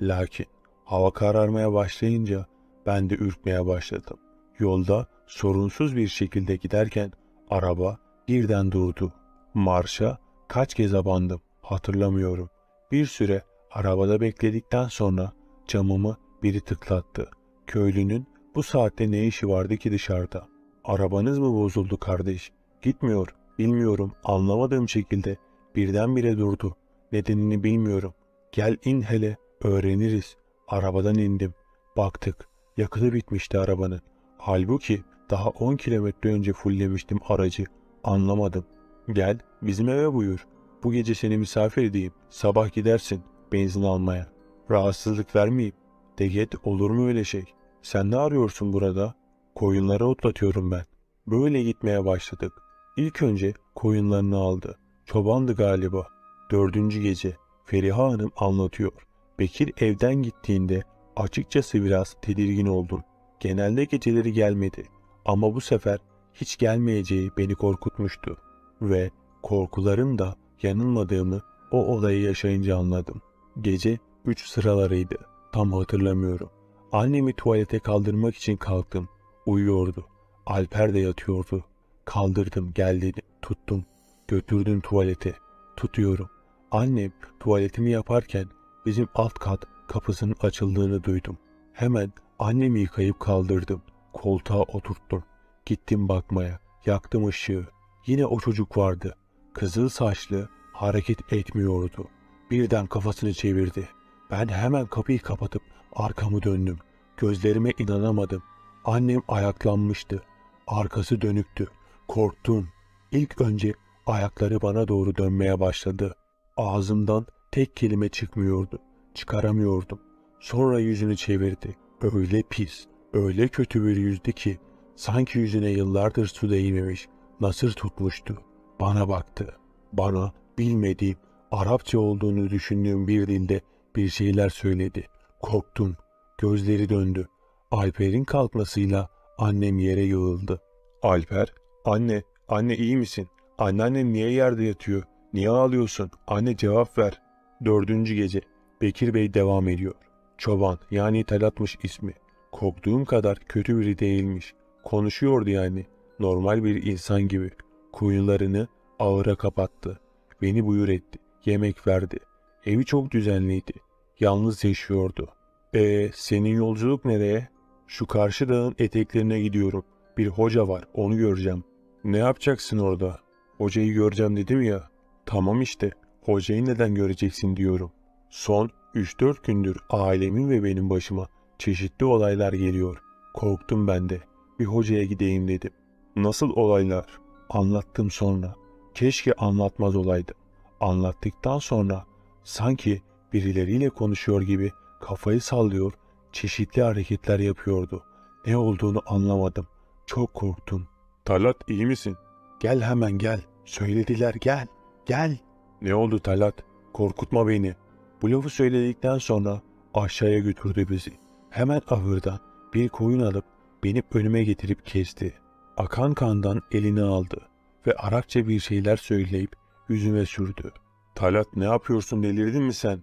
Lakin hava kararmaya başlayınca ben de ürkmeye başladım. Yolda sorunsuz bir şekilde giderken araba birden durdu. Marşa kaç kez abandım hatırlamıyorum. Bir süre arabada bekledikten sonra camımı biri tıklattı. Köylünün bu saatte ne işi vardı ki dışarıda? Arabanız mı bozuldu kardeş? Gitmiyor. Bilmiyorum, anlamadığım şekilde birdenbire durdu. Nedenini bilmiyorum. Gel in hele öğreniriz. Arabadan indim. Baktık yakıtı bitmişti arabanın. Halbuki daha 10 kilometre önce fullemiştim aracı. Anlamadım. Gel bizim eve buyur. Bu gece seni misafir edeyim. Sabah gidersin benzin almaya. Rahatsızlık vermeyeyim. Deget olur mu öyle şey? Sen ne arıyorsun burada? Koyunları otlatıyorum ben. Böyle gitmeye başladık. İlk önce koyunlarını aldı. Çobandı galiba. 4. gece. Feriha Hanım anlatıyor. Bekir evden gittiğinde açıkçası biraz tedirgin oldum. Genelde geceleri gelmedi. Ama bu sefer hiç gelmeyeceği beni korkutmuştu. Ve korkularım da yanılmadığımı o olayı yaşayınca anladım. Gece 3 sıralarıydı. Tam hatırlamıyorum. Annemi tuvalete kaldırmak için kalktım. Uyuyordu. Alper de yatıyordu. Kaldırdım, gel dedim, tuttum, götürdüm tuvalete, tutuyorum. Annem tuvaletimi yaparken bizim alt kat kapısının açıldığını duydum. Hemen annemi yıkayıp kaldırdım, koltuğa oturttum, gittim bakmaya, yaktım ışığı. Yine o çocuk vardı, kızıl saçlı, hareket etmiyordu. Birden kafasını çevirdi. Ben hemen kapıyı kapatıp arkamı döndüm, gözlerime inanamadım. Annem ayaklanmıştı, arkası dönüktü. Korktum. İlk önce ayakları bana doğru dönmeye başladı. Ağzımdan tek kelime çıkmıyordu. Çıkaramıyordum. Sonra yüzünü çevirdi. Öyle pis, öyle kötü bir yüzdü ki sanki yüzüne yıllardır su değmemiş, nasır tutmuştu. Bana baktı. Bana bilmediğim, Arapça olduğunu düşündüğüm bir dilde bir şeyler söyledi. Korktum. Gözleri döndü. Alper'in kalkmasıyla annem yere yığıldı. Alper, anne iyi misin? Anneannem niye yerde yatıyor? Niye ağlıyorsun? Anne cevap ver. 4. gece. Bekir Bey devam ediyor. Çoban, yani Talat'mış ismi. Korktuğum kadar kötü biri değilmiş. Konuşuyordu yani. Normal bir insan gibi. Koyunlarını ağıra kapattı. Beni buyur etti. Yemek verdi. Evi çok düzenliydi. Yalnız yaşıyordu. Senin yolculuk nereye? Şu karşı dağın eteklerine gidiyorum. Bir hoca var, onu göreceğim. Ne yapacaksın orada? Hocayı göreceğim dedim ya. Tamam işte, hocayı neden göreceksin diyorum. Son 3-4 gündür ailemin ve benim başıma çeşitli olaylar geliyor. Korktum ben de. Bir hocaya gideyim dedim. Nasıl olaylar? Anlattım sonra. Keşke anlatmaz olaydım. Anlattıktan sonra sanki birileriyle konuşuyor gibi kafayı sallıyor, çeşitli hareketler yapıyordu. Ne olduğunu anlamadım. Çok korktum. Talat iyi misin? Gel hemen gel. Söylediler gel. Gel. Ne oldu Talat? Korkutma beni. Bu lafı söyledikten sonra aşağıya götürdü bizi. Hemen ahırdan bir koyun alıp benim önüme getirip kesti. Akan kandan elini aldı ve Arapça bir şeyler söyleyip yüzüme sürdü. Talat ne yapıyorsun, delirdin mi sen?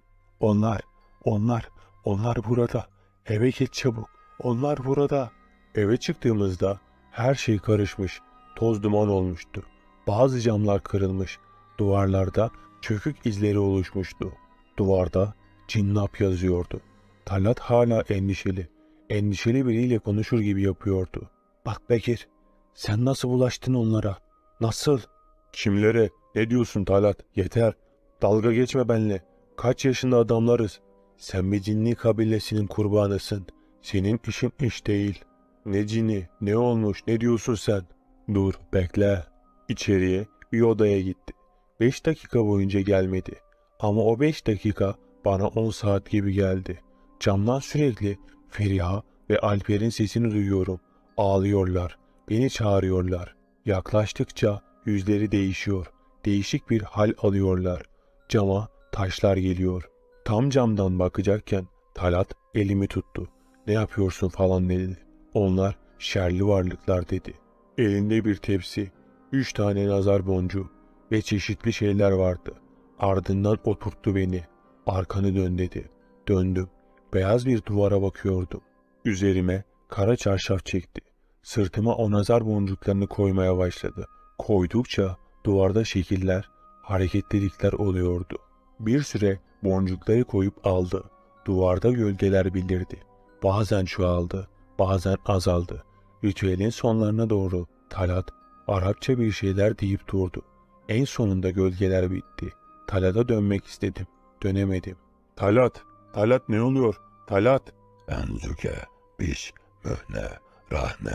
Onlar burada. Eve git çabuk. Onlar burada. Eve çıktığımızda her şey karışmış, toz duman olmuştu. Bazı camlar kırılmış, duvarlarda çökük izleri oluşmuştu. Duvarda Cinnap yazıyordu. Talat hala endişeli biriyle konuşur gibi yapıyordu. Bak Bekir, Sen nasıl bulaştın onlara? Nasıl? Kimlere? Ne diyorsun Talat? Yeter. Dalga geçme benimle. Kaç yaşında adamlarız. Sen bir cinli kabilesinin kurbanısın. Senin işin iş değil. Ne cini? Ne olmuş? Ne diyorsun sen? Dur, bekle. İçeriye, bir odaya gitti. 5 dakika boyunca gelmedi. Ama o 5 dakika bana 10 saat gibi geldi. Camdan sürekli Feriha ve Alper'in sesini duyuyorum. Ağlıyorlar. Beni çağırıyorlar. Yaklaştıkça yüzleri değişiyor. Değişik bir hal alıyorlar. Cama taşlar geliyor. Tam camdan bakacakken Talat elimi tuttu. Ne yapıyorsun falan dedi. Onlar şerli varlıklar dedi. Elinde bir tepsi, 3 tane nazar boncuğu ve çeşitli şeyler vardı. Ardından oturttu beni. Arkanı dön dedi. Döndüm. Beyaz bir duvara bakıyordum. Üzerime kara çarşaf çekti. Sırtıma o nazar boncuklarını koymaya başladı. Koydukça duvarda şekiller, hareketlilikler oluyordu. Bir süre boncukları koyup aldı. Duvarda gölgeler belirdi. Bazen çoğaldı, bazen azaldı. Ritüelin sonlarına doğru Talat Arapça bir şeyler deyip durdu. En sonunda gölgeler bitti. Talat'a dönmek istedim. Dönemedim. Talat! Talat ne oluyor? Talat! Enzüke, biş, mühne, rahne.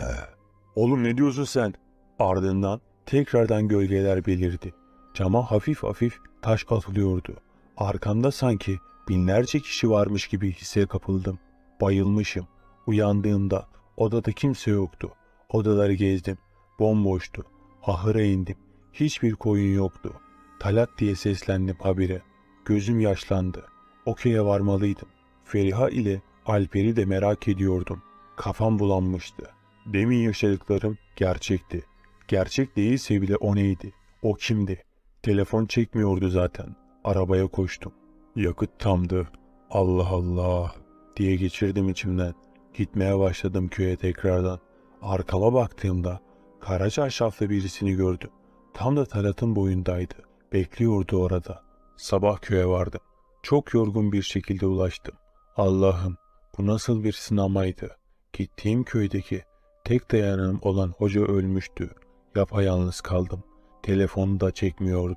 Oğlum ne diyorsun sen? Ardından tekrardan gölgeler belirdi. Cama hafif hafif taş atılıyordu. Arkamda sanki binlerce kişi varmış gibi hisse kapıldım. Bayılmışım. Uyandığımda odada kimse yoktu. Odaları gezdim. Bomboştu. Ahıra indim. Hiçbir koyun yoktu. Talat diye seslendim habire. Gözüm yaşlandı. Okey'e varmalıydım. Feriha ile Alper'i de merak ediyordum. Kafam bulanmıştı. Demin yaşadıklarım gerçekti. Gerçek değilse bile o neydi? O kimdi? Telefon çekmiyordu zaten. Arabaya koştum. Yakıt tamdı. Allah Allah diye geçirdim içimden. Gitmeye başladım köye tekrardan. Arkama baktığımda karacaşaflı birisini gördüm. Tam da Talat'ın boyundaydı. Bekliyordu orada. Sabah köye vardım. Çok yorgun bir şekilde ulaştım. Allah'ım bu nasıl bir sınamaydı. Gittiğim köydeki tek dayanım olan hoca ölmüştü. Yapayalnız kaldım. Telefonu da çekmiyordu.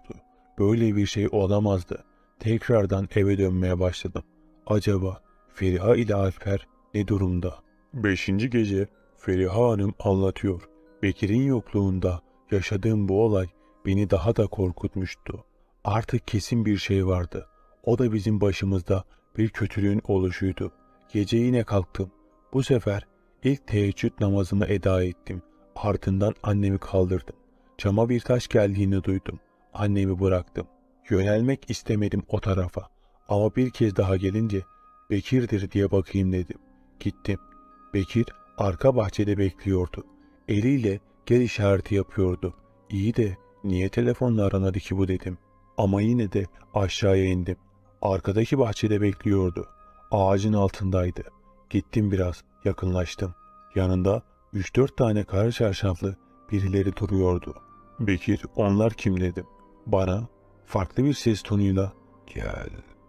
Böyle bir şey olamazdı. Tekrardan eve dönmeye başladım. Acaba Feriha ile Alper ne durumda? 5. gece Feriha Hanım anlatıyor. Bekir'in yokluğunda yaşadığım bu olay beni daha da korkutmuştu. Artık kesin bir şey vardı. O da bizim başımızda bir kötülüğün oluşuydu. Gece yine kalktım. Bu sefer ilk teheccüd namazımı eda ettim. Ardından annemi kaldırdım. Cama bir taş geldiğini duydum. Annemi bıraktım. Yönelmek istemedim o tarafa. Ama bir kez daha gelince Bekir'dir diye bakayım dedim. Gittim. Bekir arka bahçede bekliyordu. Eliyle gel işareti yapıyordu. İyi de niye telefonla aranadı ki bu dedim. Ama yine de aşağıya indim. Arkadaki bahçede bekliyordu. Ağacın altındaydı. Gittim biraz, yakınlaştım. Yanında 3-4 tane kara çarşaflı birileri duruyordu. Bekir, onlar kim dedim. Bana farklı bir ses tonuyla gel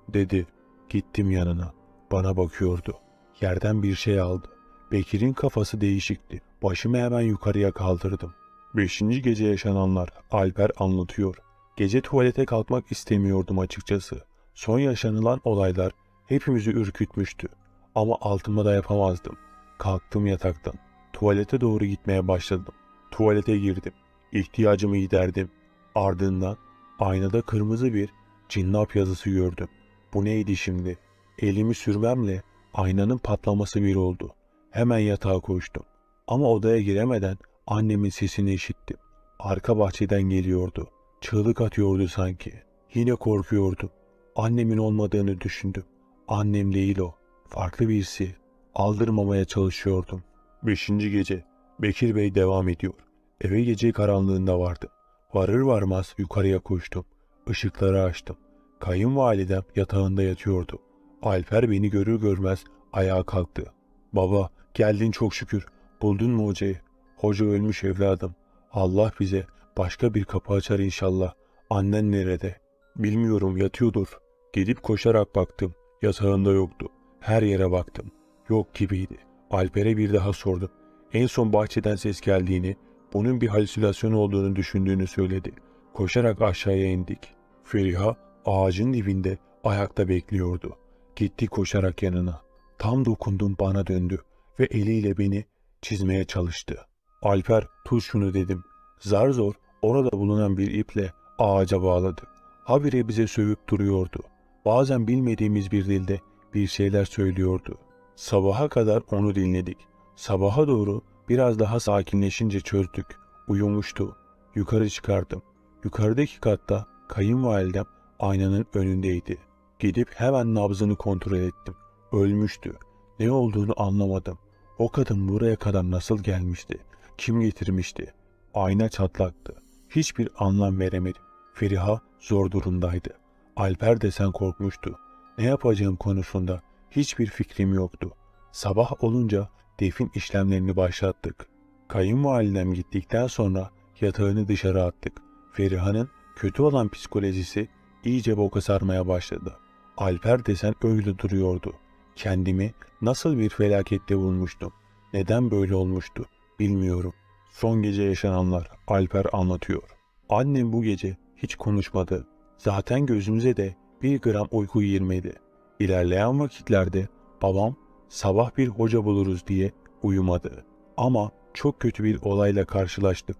dedi. Gittim yanına. Bana bakıyordu. Yerden bir şey aldı. Bekir'in kafası değişikti. Başımı hemen yukarıya kaldırdım. 5. gece yaşananlar Alper anlatıyor. Gece tuvalete kalkmak istemiyordum açıkçası. Son yaşanılan olaylar hepimizi ürkütmüştü. Ama altıma da yapamazdım. Kalktım yataktan. Tuvalete doğru gitmeye başladım. Tuvalete girdim. İhtiyacımı giderdim. Ardından aynada kırmızı bir cinnap yazısı gördüm. Bu neydi şimdi? Elimi sürmemle aynanın patlaması bir oldu. Hemen yatağa koştum. Ama odaya giremeden annemin sesini işittim. Arka bahçeden geliyordu. Çığlık atıyordu sanki. Yine korkuyordum. Annemin olmadığını düşündüm. Annem değil o. Farklı birisi. Aldırmamaya çalışıyordum. 5. gece. Bekir Bey devam ediyor. Eve gece karanlığında vardım. Varır varmaz yukarıya koştum. Işıkları açtım. Kayınvalidem yatağında yatıyordu. Alper beni görür görmez ayağa kalktı. Baba geldin çok şükür. Buldun mu hocayı? Hoca ölmüş evladım. Allah bize başka bir kapı açar inşallah. Annen nerede? Bilmiyorum, yatıyordur. Gidip koşarak baktım. Yatağında yoktu. Her yere baktım. Yok gibiydi. Alper'e bir daha sordum. En son bahçeden ses geldiğini, onun bir halüsinasyon olduğunu düşündüğünü söyledi. Koşarak aşağıya indik. Feriha ağacın dibinde ayakta bekliyordu. Gitti koşarak yanına. Tam dokundum bana döndü ve eliyle beni çizmeye çalıştı. Alper tut şunu dedim. Zar zor orada bulunan bir iple ağaca bağladı. Habire bize sövüp duruyordu. Bazen bilmediğimiz bir dilde bir şeyler söylüyordu. Sabaha kadar onu dinledik. Sabaha doğru biraz daha sakinleşince çözdük. Uyumuştu. Yukarı çıkardım. Yukarıdaki katta kayınvalidem aynanın önündeydi. Gidip hemen nabzını kontrol ettim. Ölmüştü. Ne olduğunu anlamadım. O kadın buraya kadar nasıl gelmişti? Kim getirmişti? Ayna çatlaktı. Hiçbir anlam veremedim. Feriha zor durumdaydı. Alper desen korkmuştu. Ne yapacağım konusunda hiçbir fikrim yoktu. Sabah olunca defin işlemlerini başlattık. Kayınvalidem gittikten sonra yatağını dışarı attık. Feriha'nın kötü olan psikolojisi iyice boka sarmaya başladı. Alper desen öyle duruyordu. Kendimi nasıl bir felakette bulmuştum. Neden böyle olmuştu bilmiyorum. Son gece yaşananlar Alper anlatıyor. Annem bu gece hiç konuşmadı. Zaten gözümüze de bir gram uyku girmedi. İlerleyen vakitlerde babam sabah bir hoca buluruz diye uyumadı. Ama çok kötü bir olayla karşılaştık.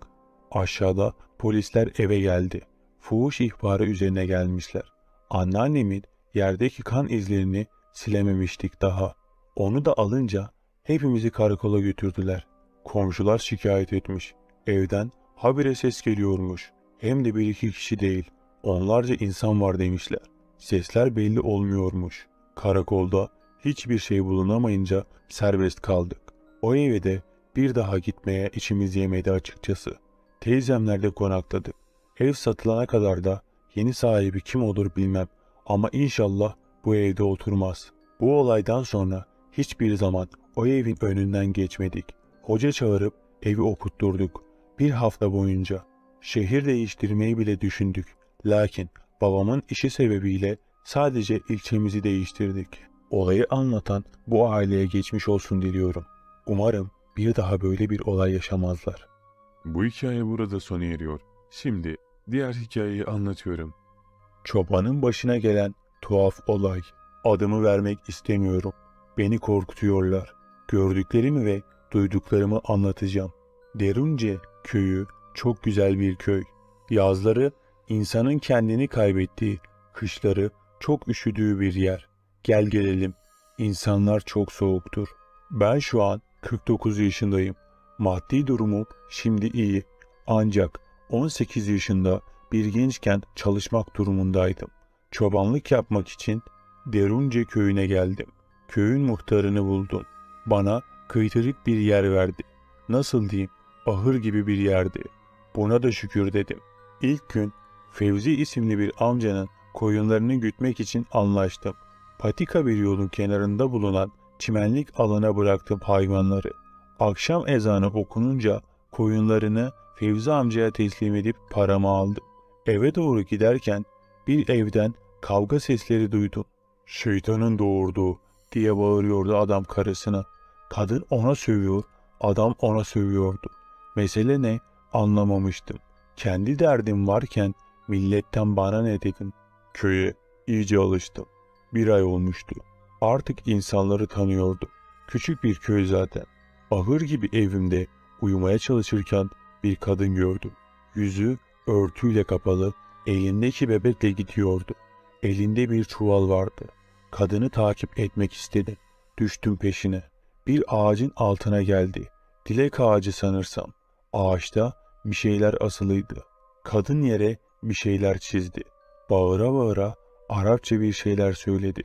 Aşağıda polisler eve geldi. Fuhuş ihbarı üzerine gelmişler. Anneannemin yerdeki kan izlerini silememiştik daha. Onu da alınca hepimizi karakola götürdüler. Komşular şikayet etmiş. Evden habire ses geliyormuş. Hem de bir iki kişi değil. Onlarca insan var demişler. Sesler belli olmuyormuş. Karakolda hiçbir şey bulunamayınca serbest kaldık. O eve de bir daha gitmeye içimiz yemedi açıkçası. Teyzemlerde konakladık. Ev satılana kadar da yeni sahibi kim olur bilmem ama inşallah bu evde oturmaz. Bu olaydan sonra hiçbir zaman o evin önünden geçmedik. Hoca çağırıp evi okutturduk. Bir hafta boyunca şehir değiştirmeyi bile düşündük. Lakin babamın işi sebebiyle sadece ilçemizi değiştirdik. Olayı anlatan bu aileye geçmiş olsun diliyorum. Umarım bir daha böyle bir olay yaşamazlar. Bu hikaye burada sona eriyor. Şimdi diğer hikayeyi anlatıyorum. Çobanın başına gelen tuhaf olay. Adımı vermek istemiyorum. Beni korkutuyorlar. Gördüklerimi ve duyduklarımı anlatacağım. Derunce köyü çok güzel bir köy. Yazları insanın kendini kaybettiği, kışları çok üşüdüğü bir yer. Gel gelelim. İnsanlar çok soğuktur. Ben şu an 49 yaşındayım. Maddi durumum şimdi iyi. Ancak 18 yaşında bir gençken çalışmak durumundaydım. Çobanlık yapmak için Derunce köyüne geldim. Köyün muhtarını buldum. Bana kıytırık bir yer verdi. Nasıl diyeyim, ahır gibi bir yerdi. Buna da şükür dedim. İlk gün Fevzi isimli bir amcanın koyunlarını gütmek için anlaştım. Patika bir yolun kenarında bulunan çimenlik alana bıraktım hayvanları. Akşam ezanı okununca koyunlarını Fevzi amcaya teslim edip paramı aldım. Eve doğru giderken bir evden kavga sesleri duydum. "Şeytanın doğurduğu" diye bağırıyordu adam karısına. Kadın ona sövüyor, adam ona sövüyordu. Mesele ne anlamamıştım. Kendi derdim varken milletten bana ne dedim. Köye iyice alıştım. Bir ay olmuştu. Artık insanları tanıyordum. Küçük bir köy zaten. Ahır gibi evimde uyumaya çalışırken bir kadın gördüm. Yüzü örtüyle kapalı, elindeki bebekle gidiyordu. Elinde bir çuval vardı. Kadını takip etmek istedim. Düştüm peşine. Bir ağacın altına geldi. Dilek ağacı sanırsam. Ağaçta bir şeyler asılıydı. Kadın yere bir şeyler çizdi. Bağıra bağıra Arapça bir şeyler söyledi.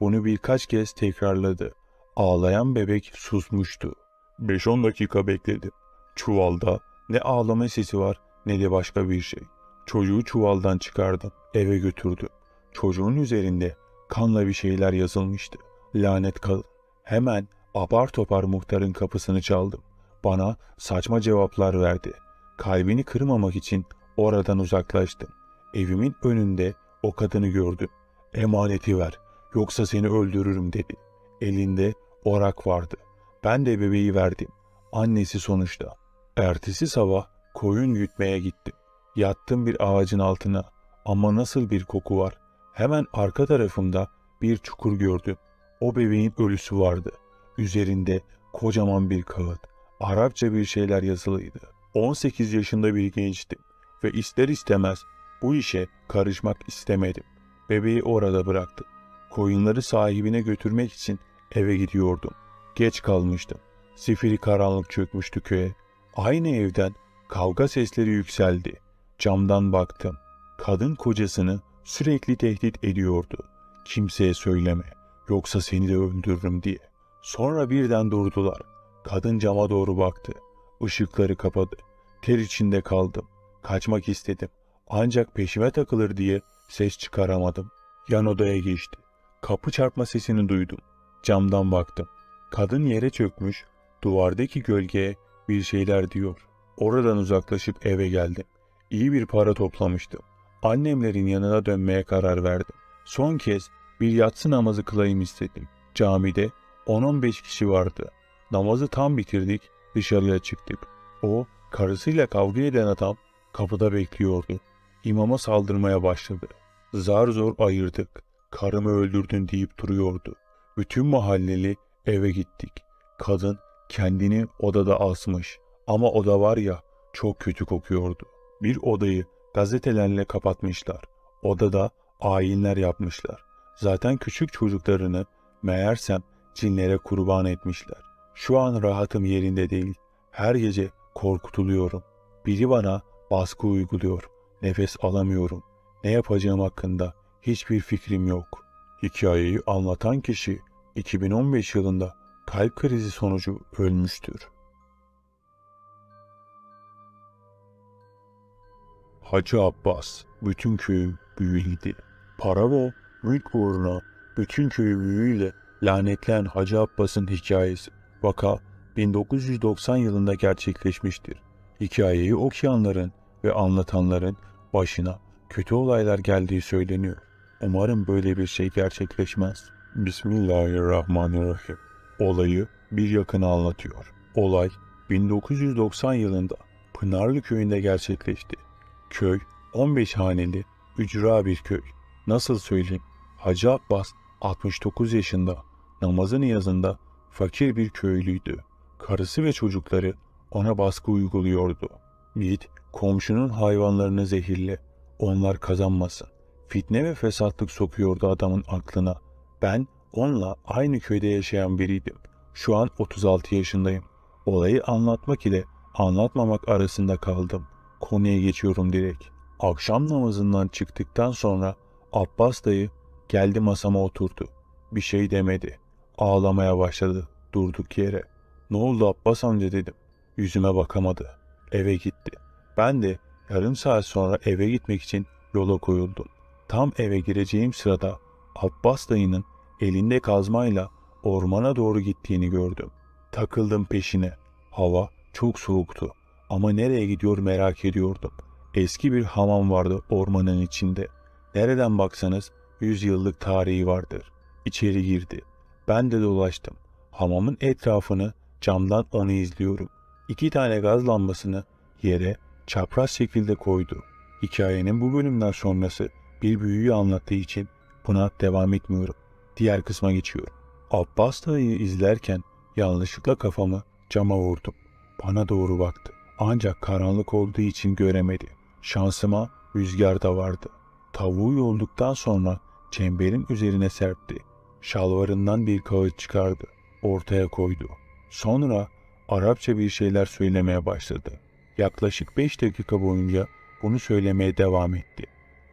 Bunu birkaç kez tekrarladı. Ağlayan bebek susmuştu. 5-10 dakika bekledim. Çuvalda ne ağlama sesi var ne de başka bir şey. Çocuğu çuvaldan çıkardım. Eve götürdüm. Çocuğun üzerinde kanla bir şeyler yazılmıştı. Lanet kadın. Hemen apar topar muhtarın kapısını çaldım. Bana saçma cevaplar verdi. Kalbini kırmamak için oradan uzaklaştım. Evimin önünde o kadını gördüm. "Emaneti ver, yoksa seni öldürürüm" dedi. Elinde orak vardı. Ben de bebeği verdim. Annesi sonuçta. Ertesi sabah koyun gütmeye gitti. Yattım bir ağacın altına, ama nasıl bir koku var. Hemen arka tarafımda bir çukur gördüm. O bebeğin ölüsü vardı. Üzerinde kocaman bir kağıt. Arapça bir şeyler yazılıydı. 18 yaşında bir gençtim ve ister istemez bu işe karışmak istemedim. Bebeği orada bıraktım. Koyunları sahibine götürmek için eve gidiyordum. Geç kalmıştım. Sifiri karanlık çökmüştü köye. Aynı evden kavga sesleri yükseldi. Camdan baktım. Kadın kocasını sürekli tehdit ediyordu. Kimseye söyleme, yoksa seni de öldürürüm diye. Sonra birden durdular. Kadın cama doğru baktı. Işıkları kapadı. Ter içinde kaldım. Kaçmak istedim. Ancak peşime takılır diye ses çıkaramadım. Yan odaya geçti. Kapı çarpma sesini duydum. Camdan baktım. Kadın yere çökmüş, duvardaki gölgeye bir şeyler diyor. Oradan uzaklaşıp eve geldim. İyi bir para toplamıştım. Annemlerin yanına dönmeye karar verdim. Son kez bir yatsı namazı kılayım istedim. Camide 10-15 kişi vardı. Namazı tam bitirdik, dışarıya çıktık. O, karısıyla kavga eden adam kapıda bekliyordu. İmama saldırmaya başladı. Zar zor ayırdık. Karımı öldürdün deyip duruyordu. Bütün mahalleli eve gittik. Kadın kendini odada asmış. Ama oda var ya, çok kötü kokuyordu. Bir odayı gazetelerle kapatmışlar. Odada ayinler yapmışlar. Zaten küçük çocuklarını meğersem cinlere kurban etmişler. Şu an rahatım yerinde değil. Her gece korkutuluyorum. Biri bana baskı uyguluyor. Nefes alamıyorum. Ne yapacağım hakkında hiçbir fikrim yok. Hikayeyi anlatan kişi 2015 yılında kalp krizi sonucu ölmüştür. Hacı Abbas bütün köyü büyüledi. Para ve mülk uğruna bütün köyü büyüyle lanetlen Hacı Abbas'ın hikayesi. Vaka 1990 yılında gerçekleşmiştir. Hikayeyi okuyanların ve anlatanların başına kötü olaylar geldiği söyleniyor. Umarım böyle bir şey gerçekleşmez. Bismillahirrahmanirrahim. Olayı bir yakını anlatıyor. Olay 1990 yılında Pınarlı köyünde gerçekleşti. Köy 15 haneli ücra bir köy. Nasıl söyleyeyim? Hacı Abbas 69 yaşında, namazı niyazında fakir bir köylüydü. Karısı ve çocukları ona baskı uyguluyordu. Git komşunun hayvanlarını zehirle, onlar kazanmasın. Fitne ve fesatlık sokuyordu adamın aklına. Ben onunla aynı köyde yaşayan biriydim. Şu an 36 yaşındayım. Olayı anlatmak ile anlatmamak arasında kaldım. Konuya geçiyorum direkt. Akşam namazından çıktıktan sonra Abbas dayı geldi masama oturdu. Bir şey demedi. Ağlamaya başladı durduk yere. Ne oldu Abbas amca dedim. Yüzüme bakamadı. Eve gitti. Ben de yarım saat sonra eve gitmek için yola koyuldum. Tam eve gireceğim sırada Abbas dayının elinde kazmayla ormana doğru gittiğini gördüm. Takıldım peşine. Hava çok soğuktu. Ama nereye gidiyor merak ediyordum. Eski bir hamam vardı ormanın içinde. Nereden baksanız 100 yıllık tarihi vardır. İçeri girdi. Ben de dolaştım. Hamamın etrafını camdan onu izliyorum. 2 tane gaz lambasını yere çapraz şekilde koydu. Hikayenin bu bölümden sonrası bir büyüyü anlattığı için buna devam etmiyorum. Diğer kısma geçiyorum. Abbas dayıyı izlerken yanlışlıkla kafamı cama vurdum. Bana doğru baktı. Ancak karanlık olduğu için göremedi. Şansıma rüzgar da vardı. Tavuğu yolduktan sonra çemberin üzerine serpti. Şalvarından bir kağıt çıkardı. Ortaya koydu. Sonra Arapça bir şeyler söylemeye başladı. Yaklaşık 5 dakika boyunca bunu söylemeye devam etti.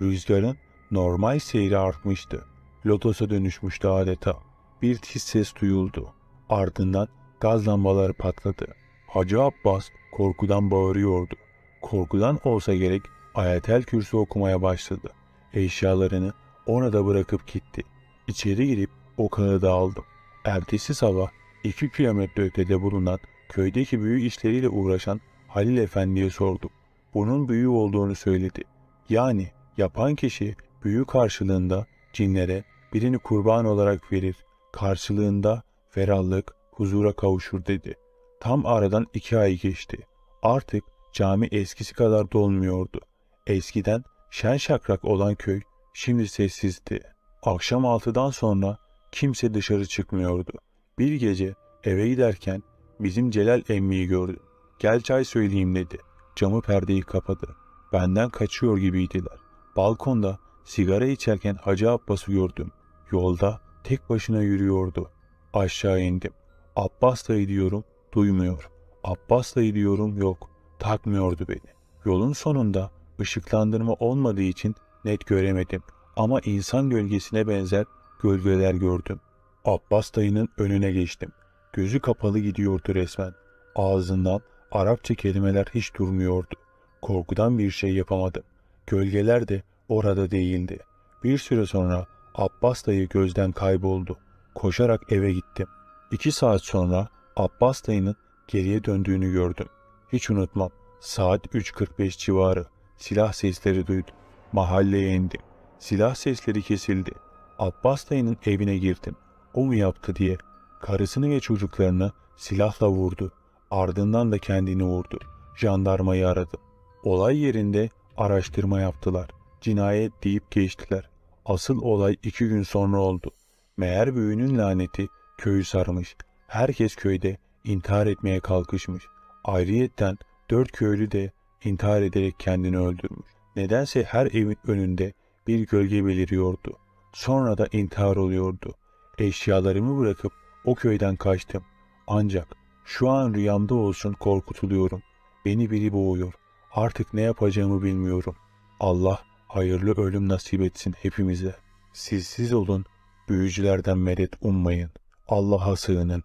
Rüzgarın normal seyri artmıştı. Lotosa dönüşmüştü adeta. Bir tiz ses duyuldu. Ardından gaz lambaları patladı. Hacı Abbas korkudan bağırıyordu. Korkudan olsa gerek Ayetel Kürsi okumaya başladı. Eşyalarını orada bırakıp gitti. İçeri girip o kağıdı aldım. Ertesi sabah 2 kilometre ötede bulunan köydeki büyü işleriyle uğraşan Halil Efendi'ye sordum. Bunun büyü olduğunu söyledi. Yani yapan kişi büyü karşılığında cinlere birini kurban olarak verir. Karşılığında ferahlık, huzura kavuşur dedi. Tam aradan 2 ay geçti. Artık cami eskisi kadar dolmuyordu. Eskiden şen şakrak olan köy şimdi sessizdi. Akşam 6'dan sonra kimse dışarı çıkmıyordu. Bir gece eve giderken bizim Celal emmiyi gördü. "Gel çay söyleyeyim" dedi. Camı perdeyi kapadı. Benden kaçıyor gibiydiler. Balkonda sigara içerken Hacı Abbas'ı gördüm. Yolda tek başına yürüyordu. Aşağı indim. "Abbas dayı" diyorum, duymuyor. "Abbas dayı" diyorum, yok. Takmıyordu beni. Yolun sonunda ışıklandırma olmadığı için net göremedim. Ama insan gölgesine benzer gölgeler gördüm. Abbas dayının önüne geçtim. Gözü kapalı gidiyordu resmen. Ağzından Arapça kelimeler hiç durmuyordu. Korkudan bir şey yapamadım. Gölgeler de orada değildi. Bir süre sonra Abbas dayı gözden kayboldu. Koşarak eve gittim. 2 saat sonra Abbas dayının geriye döndüğünü gördüm. Hiç unutmam. Saat 3:45 civarı silah sesleri duydum. Mahalleye indim. Silah sesleri kesildi. Abbas dayının evine girdim. O mu yaptı diye. Karısını ve çocuklarını silahla vurdu. Ardından da kendini vurdu. Jandarmayı aradı. Olay yerinde araştırma yaptılar. Cinayet deyip geçtiler. Asıl olay 2 gün sonra oldu. Meğer büyünün laneti köyü sarmış. Herkes köyde intihar etmeye kalkışmış. Ayrıyetten 4 köylü de intihar ederek kendini öldürmüş. Nedense her evin önünde bir gölge beliriyordu. Sonra da intihar oluyordu. Eşyalarımı bırakıp o köyden kaçtım. Ancak şu an rüyamda olsun korkutuluyorum. Beni biri boğuyor. Artık ne yapacağımı bilmiyorum. Allah hayırlı ölüm nasip etsin hepimize. Siz olun, büyücülerden medet ummayın. Allah'a sığının.